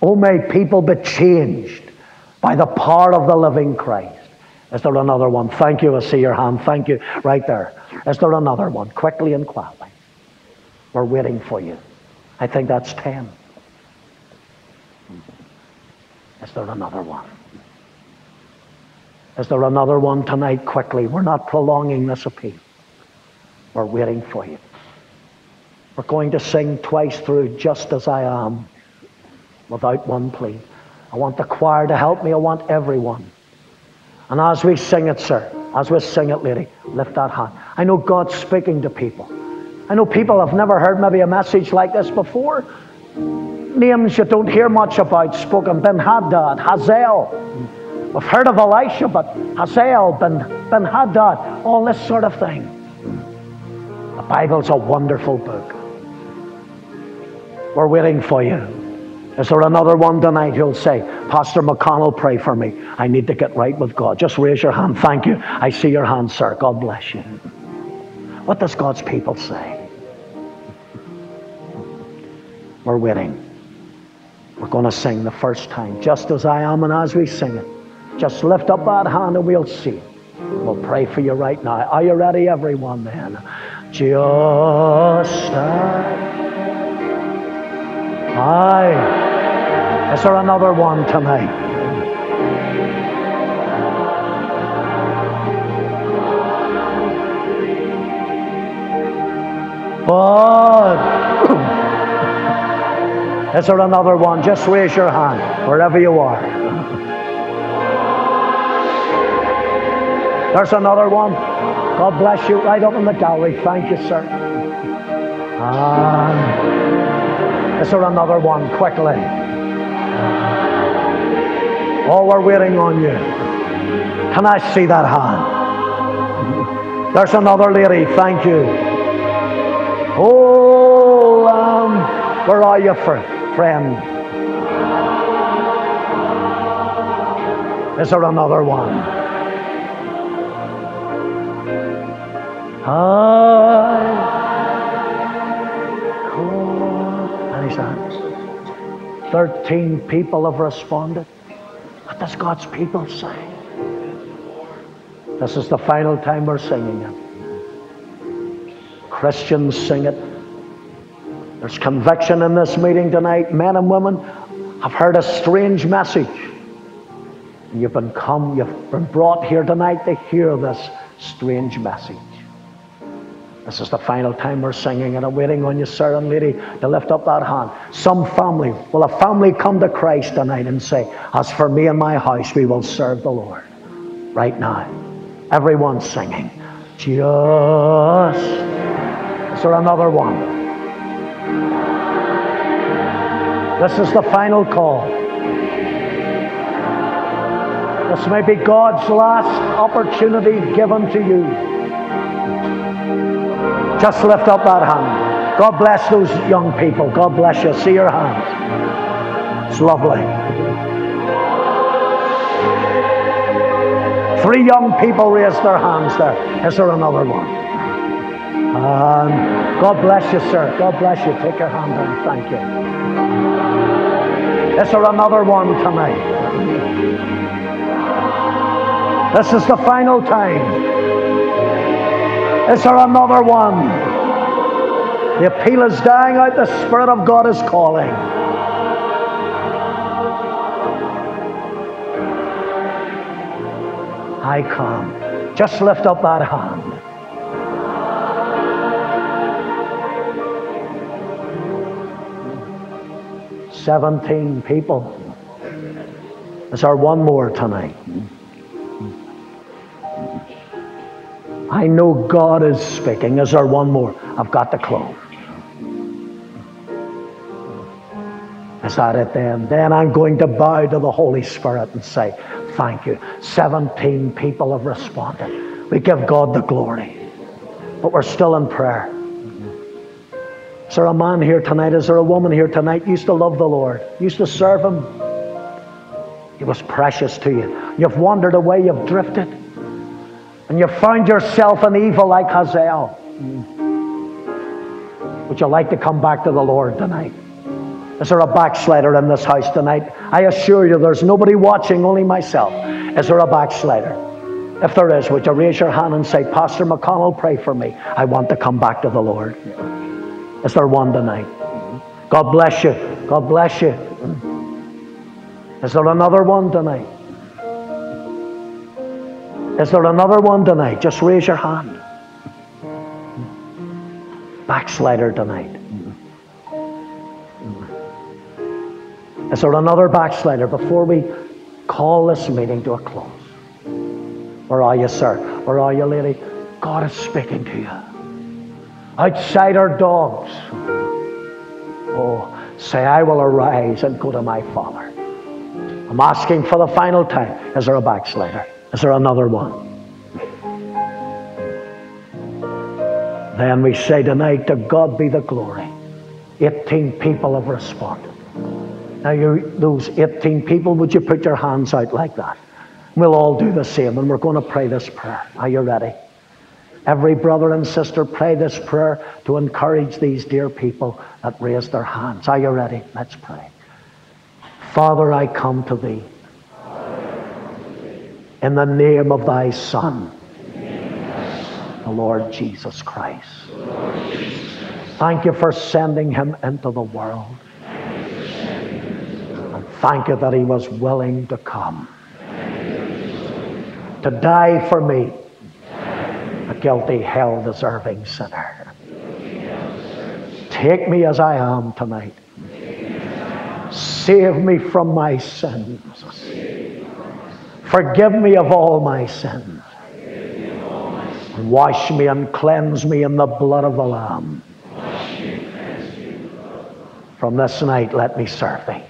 Oh, may people be changed by the power of the living Christ. Is there another one? Thank you. I see your hand. Thank you. Right there. Is there another one? Quickly and quietly. We're waiting for you. I think that's ten. Is there another one? Is there another one tonight? Quickly. We're not prolonging this appeal. We're waiting for you. We're going to sing twice through, Just As I Am, without one plea. I want the choir to help me. I want everyone. And as we sing it, sir, as we sing it, lady, lift that hand. I know God's speaking to people. I know people have never heard maybe a message like this before. Names you don't hear much about spoken. Ben-Hadad, Hazael. We've heard of Elisha, but Hazael, Ben-Hadad, all this sort of thing. The Bible's a wonderful book. We're waiting for you. Is there another one tonight who'll say, Pastor McConnell, pray for me. I need to get right with God. Just raise your hand. Thank you. I see your hand, sir. God bless you. What does God's people say? We're waiting. We're going to sing the first time, just as I am, and as we sing it. Just lift up that hand and we'll see it. We'll pray for you right now. Are you ready, everyone, then? Just I... Aye. Is there another one tonight? But is there another one? Just raise your hand wherever you are. There's another one. God bless you. Right up in the gallery. Thank you, sir. And is there another one? Quickly. Oh, we're waiting on you. Can I see that hand? There's another lady. Thank you. Oh, Lamb, where are you, friend? Is there another one? I call. And he's at. Thirteen people have responded. What does God's people say? This is the final time we're singing it. Christians sing it. There's conviction in this meeting tonight. Men and women have heard a strange message. And you've been come, you've been brought here tonight to hear this strange message. This is the final time we're singing, and I'm waiting on you, sir and lady, to lift up that hand. Some family, will a family come to Christ tonight and say, as for me and my house, we will serve the Lord. Right now, everyone singing. Just. Is there another one? This is the final call. This may be God's last opportunity given to you. Just lift up that hand. God bless those young people. God bless you. See your hands. It's lovely. Three young people raised their hands there. Is there another one? Um, God bless you, sir. God bless you. Take your hand down. Thank you. Is there another one tonight? This is the final time. Is there another one? The appeal is dying out. The Spirit of God is calling. I come. Just lift up that hand. Seventeen people. Is there one more tonight? I know God is speaking. Is there one more? I've got the close. Is that it then? Then I'm going to bow to the Holy Spirit and say, thank you. Seventeen people have responded. We give God the glory. But we're still in prayer. Is there a man here tonight? Is there a woman here tonight? Used to love the Lord. Used to serve Him. He was precious to you. You've wandered away. You've drifted. And you found yourself in evil like Hazael. Would you like to come back to the Lord tonight? Is there a backslider in this house tonight? I assure you there's nobody watching, only myself. Is there a backslider? If there is, would you raise your hand and say, Pastor McConnell, pray for me. I want to come back to the Lord. Is there one tonight? God bless you. God bless you. Is there another one tonight? Is there another one tonight? Just raise your hand. Backslider tonight. Is there another backslider before we call this meeting to a close? Where are you, sir? Where are you, lady? God is speaking to you. Outside our dogs. Oh, say, I will arise and go to my Father. I'm asking for the final time. Is there a backslider? Is there another one? Then we say tonight, to God be the glory. eighteen people have responded. Now, you, those eighteen people, would you put your hands out like that? We'll all do the same, and we're going to pray this prayer. Are you ready? Every brother and sister, pray this prayer to encourage these dear people that raise their hands. Are you ready? Let's pray. Father, I come to thee in the name of thy Son, the Lord Jesus Christ. Thank you for sending him into the world. And thank you that he was willing to come to die for me, a guilty, hell-deserving sinner. Take me as I am tonight. Save me from my sins. Forgive me of all my sins. Wash me and cleanse me in the blood of the Lamb. From this night, let me serve thee.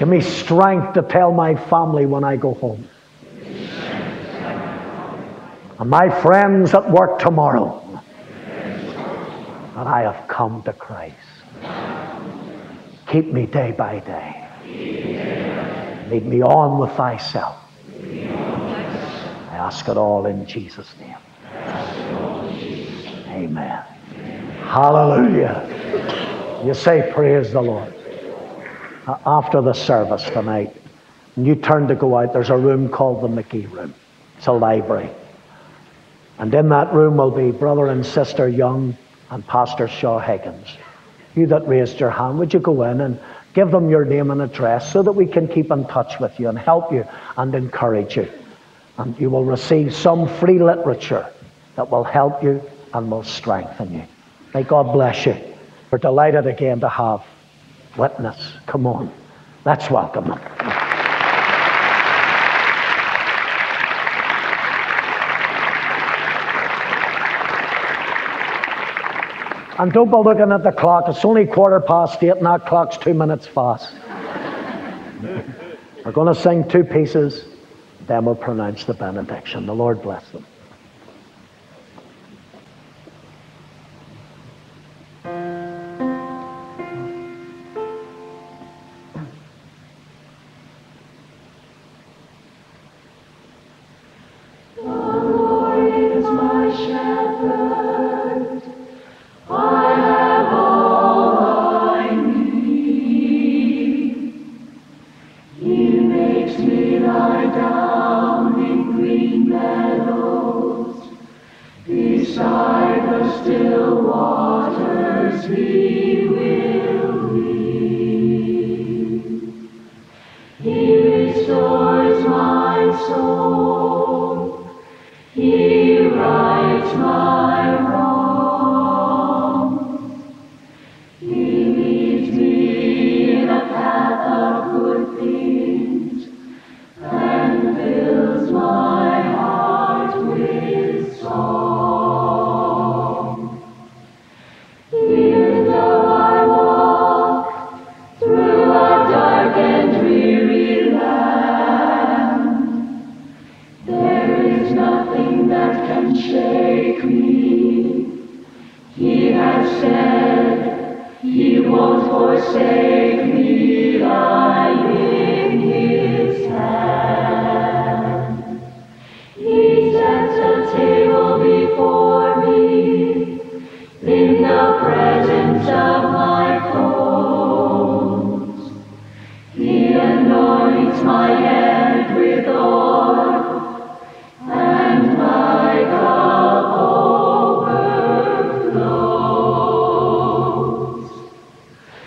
Give me strength to tell my family when I go home, and my friends at work tomorrow, that I have come to Christ. Keep me day by day. Lead me on with thyself. I ask it all in Jesus' name. Amen. Hallelujah. You say, praise the Lord. After the service tonight, when you turn to go out, there's a room called the McGee Room. It's a library. And in that room will be Brother and Sister Young and Pastor Shaw Higgins. You that raised your hand, would you go in and give them your name and address so that we can keep in touch with you and help you and encourage you. And you will receive some free literature that will help you and will strengthen you. May God bless you. We're delighted again to have Witness. Come on. Let's welcome them. And don't be looking at the clock. It's only quarter past eight, and that clock's two minutes fast. We're going to sing two pieces, then we'll pronounce the benediction. The Lord bless them.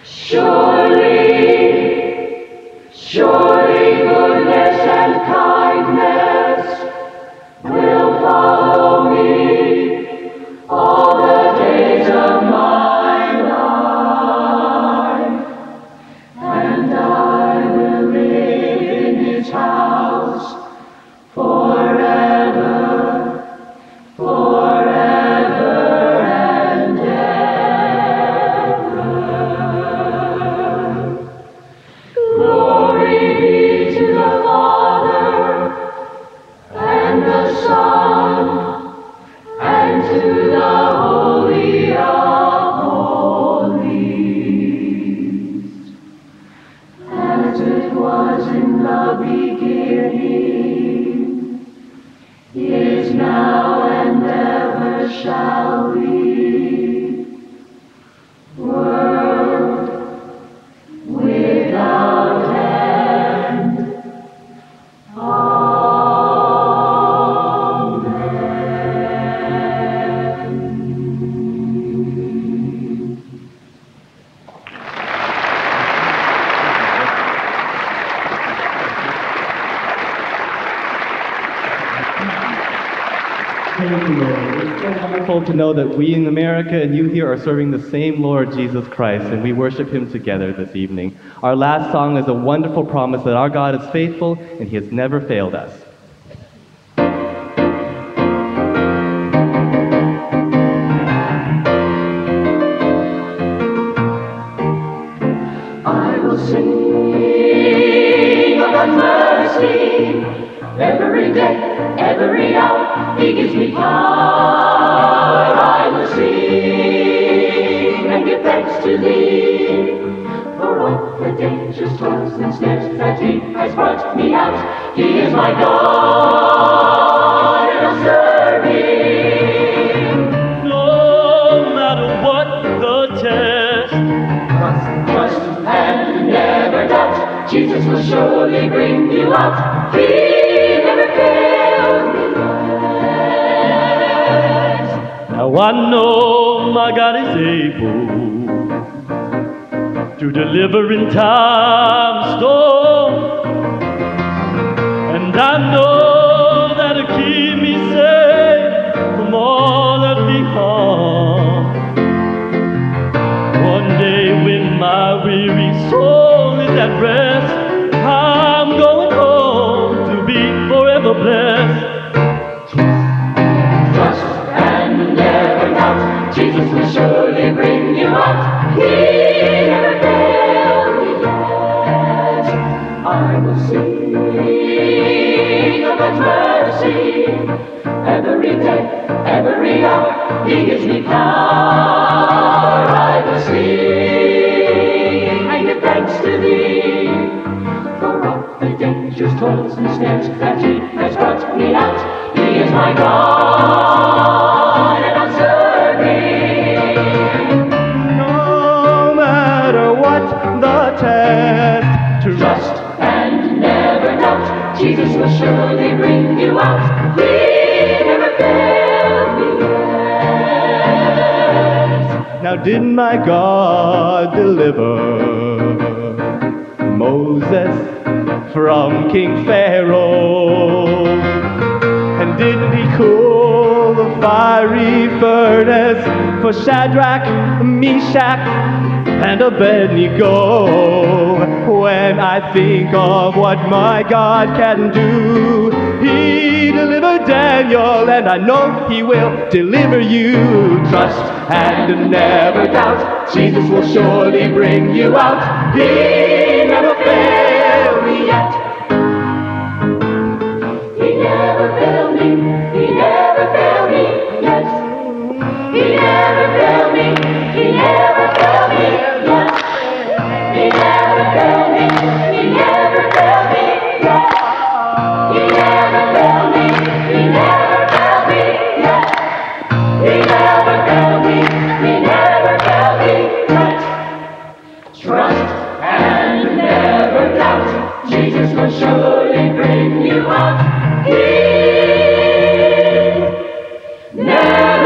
Surely wonderful to know that we in America and you here are serving the same Lord Jesus Christ, and we worship Him together this evening. Our last song is a wonderful promise that our God is faithful and He has never failed us. Every day, every hour, He gives me power. I will sing and give thanks to Thee, for all the dangers, toils, and snares that He has brought me out. He is my God, and I'll serve Him. No matter what the test, trust, trust, and never doubt, Jesus will surely bring you out. He Now I know my God is able to deliver in time's storm, and I know that He'll keep me safe from all that befall. One day when my weary soul is at rest, I'm going home to be forever blessed. Jesus will surely bring you out. He never failed me yet. I will sing of His mercy every day, every hour. He gives me power. I will sing and give thanks to Thee, for all the dangers, toils, and snares that He has brought me out. He is my God, and I'll serve. No matter what the test, to trust and never doubt, Jesus will surely bring you out. He never failed me yet. Now did my God deliver Moses from King Pharaoh? And did He cool the fiery furnace for Shadrach, Meshach, and Abednego? When I think of what my God can do, He delivered Daniel, and I know He will deliver you. Trust and never doubt, Jesus will surely bring you out. He never failed me yet. He never failed me, He never failed me yet. He never failed me, He never failed me, yes. He never failed me, He never failed me, yes. He never failed me, He never failed me, yes. He never failed me, He never failed me, yes. Trust and never doubt, Jesus will surely bring you up. He never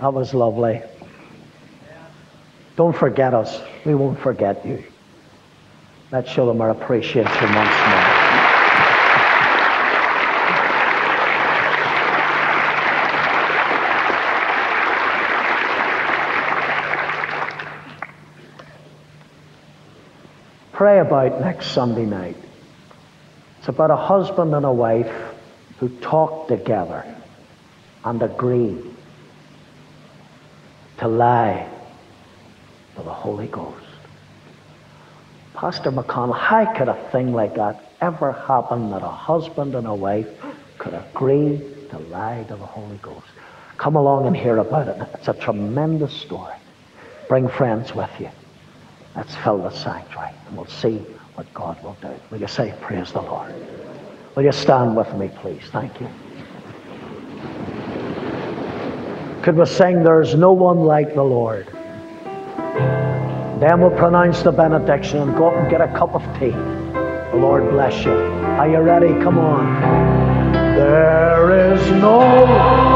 That was lovely. Don't forget us. We won't forget you. Let's show them our appreciation once more. Pray about next Sunday night. It's about a husband and a wife who talk together and agree to lie to the Holy Ghost. Pastor McConnell, how could a thing like that ever happened that a husband and a wife could agree to lie to the Holy Ghost. Come along and hear about it. It's a tremendous story. Bring friends with you. Let's fill the sanctuary, and we'll see what God will do. Will you say, praise the Lord? Will you stand with me, please? Thank you. Could we sing, there is no one like the Lord? Then we'll pronounce the benediction and go up and get a cup of tea. The Lord bless you. Are you ready? Come on. There is no one.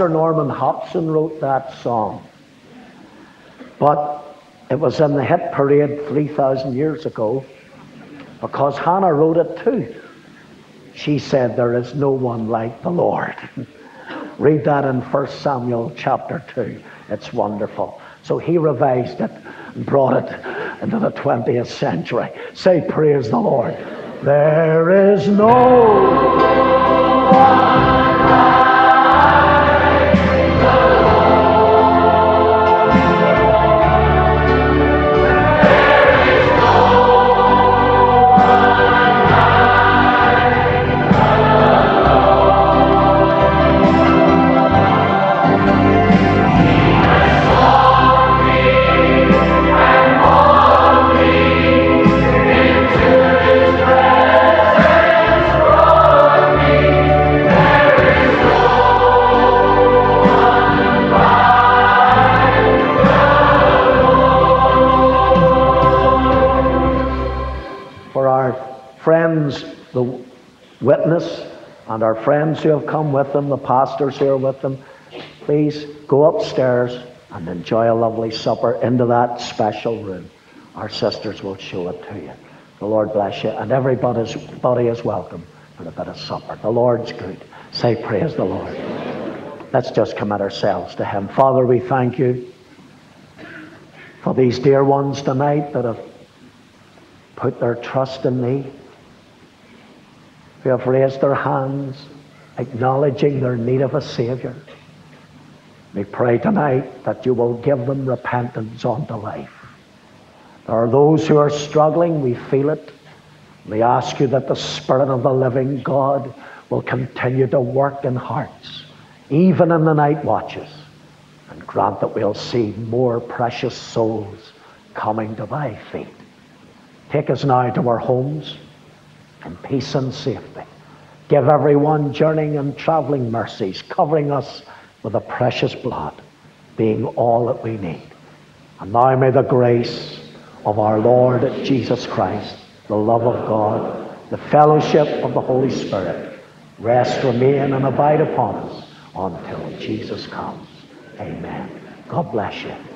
Norman Hobson wrote that song, but it was in the hit parade three thousand years ago because Hannah wrote it too. She said, there is no one like the Lord. Read that in first Samuel chapter two. It's wonderful. So he revised it and brought it into the twentieth century. Say, praise the Lord. There is no one. The witness and our friends who have come with them, the pastors who are with them, please go upstairs and enjoy a lovely supper into that special room. Our sisters will show it to you. The Lord bless you, and everybody's body is welcome for a bit of supper. The Lord's good. Say praise the Lord. Let's just commit ourselves to Him. Father, we thank you for these dear ones tonight that have put their trust in Thee, who have raised their hands, acknowledging their need of a Savior. We pray tonight that you will give them repentance unto life. There are those who are struggling, we feel it. We ask you that the Spirit of the living God will continue to work in hearts, even in the night watches, and grant that we'll see more precious souls coming to thy feet. Take us now to our homes. and peace and safety. Give everyone journeying and traveling mercies, covering us with the precious blood, being all that we need. And now may the grace of our Lord Jesus Christ, the love of God, the fellowship of the Holy Spirit, rest, remain, and abide upon us until Jesus comes. Amen. God bless you.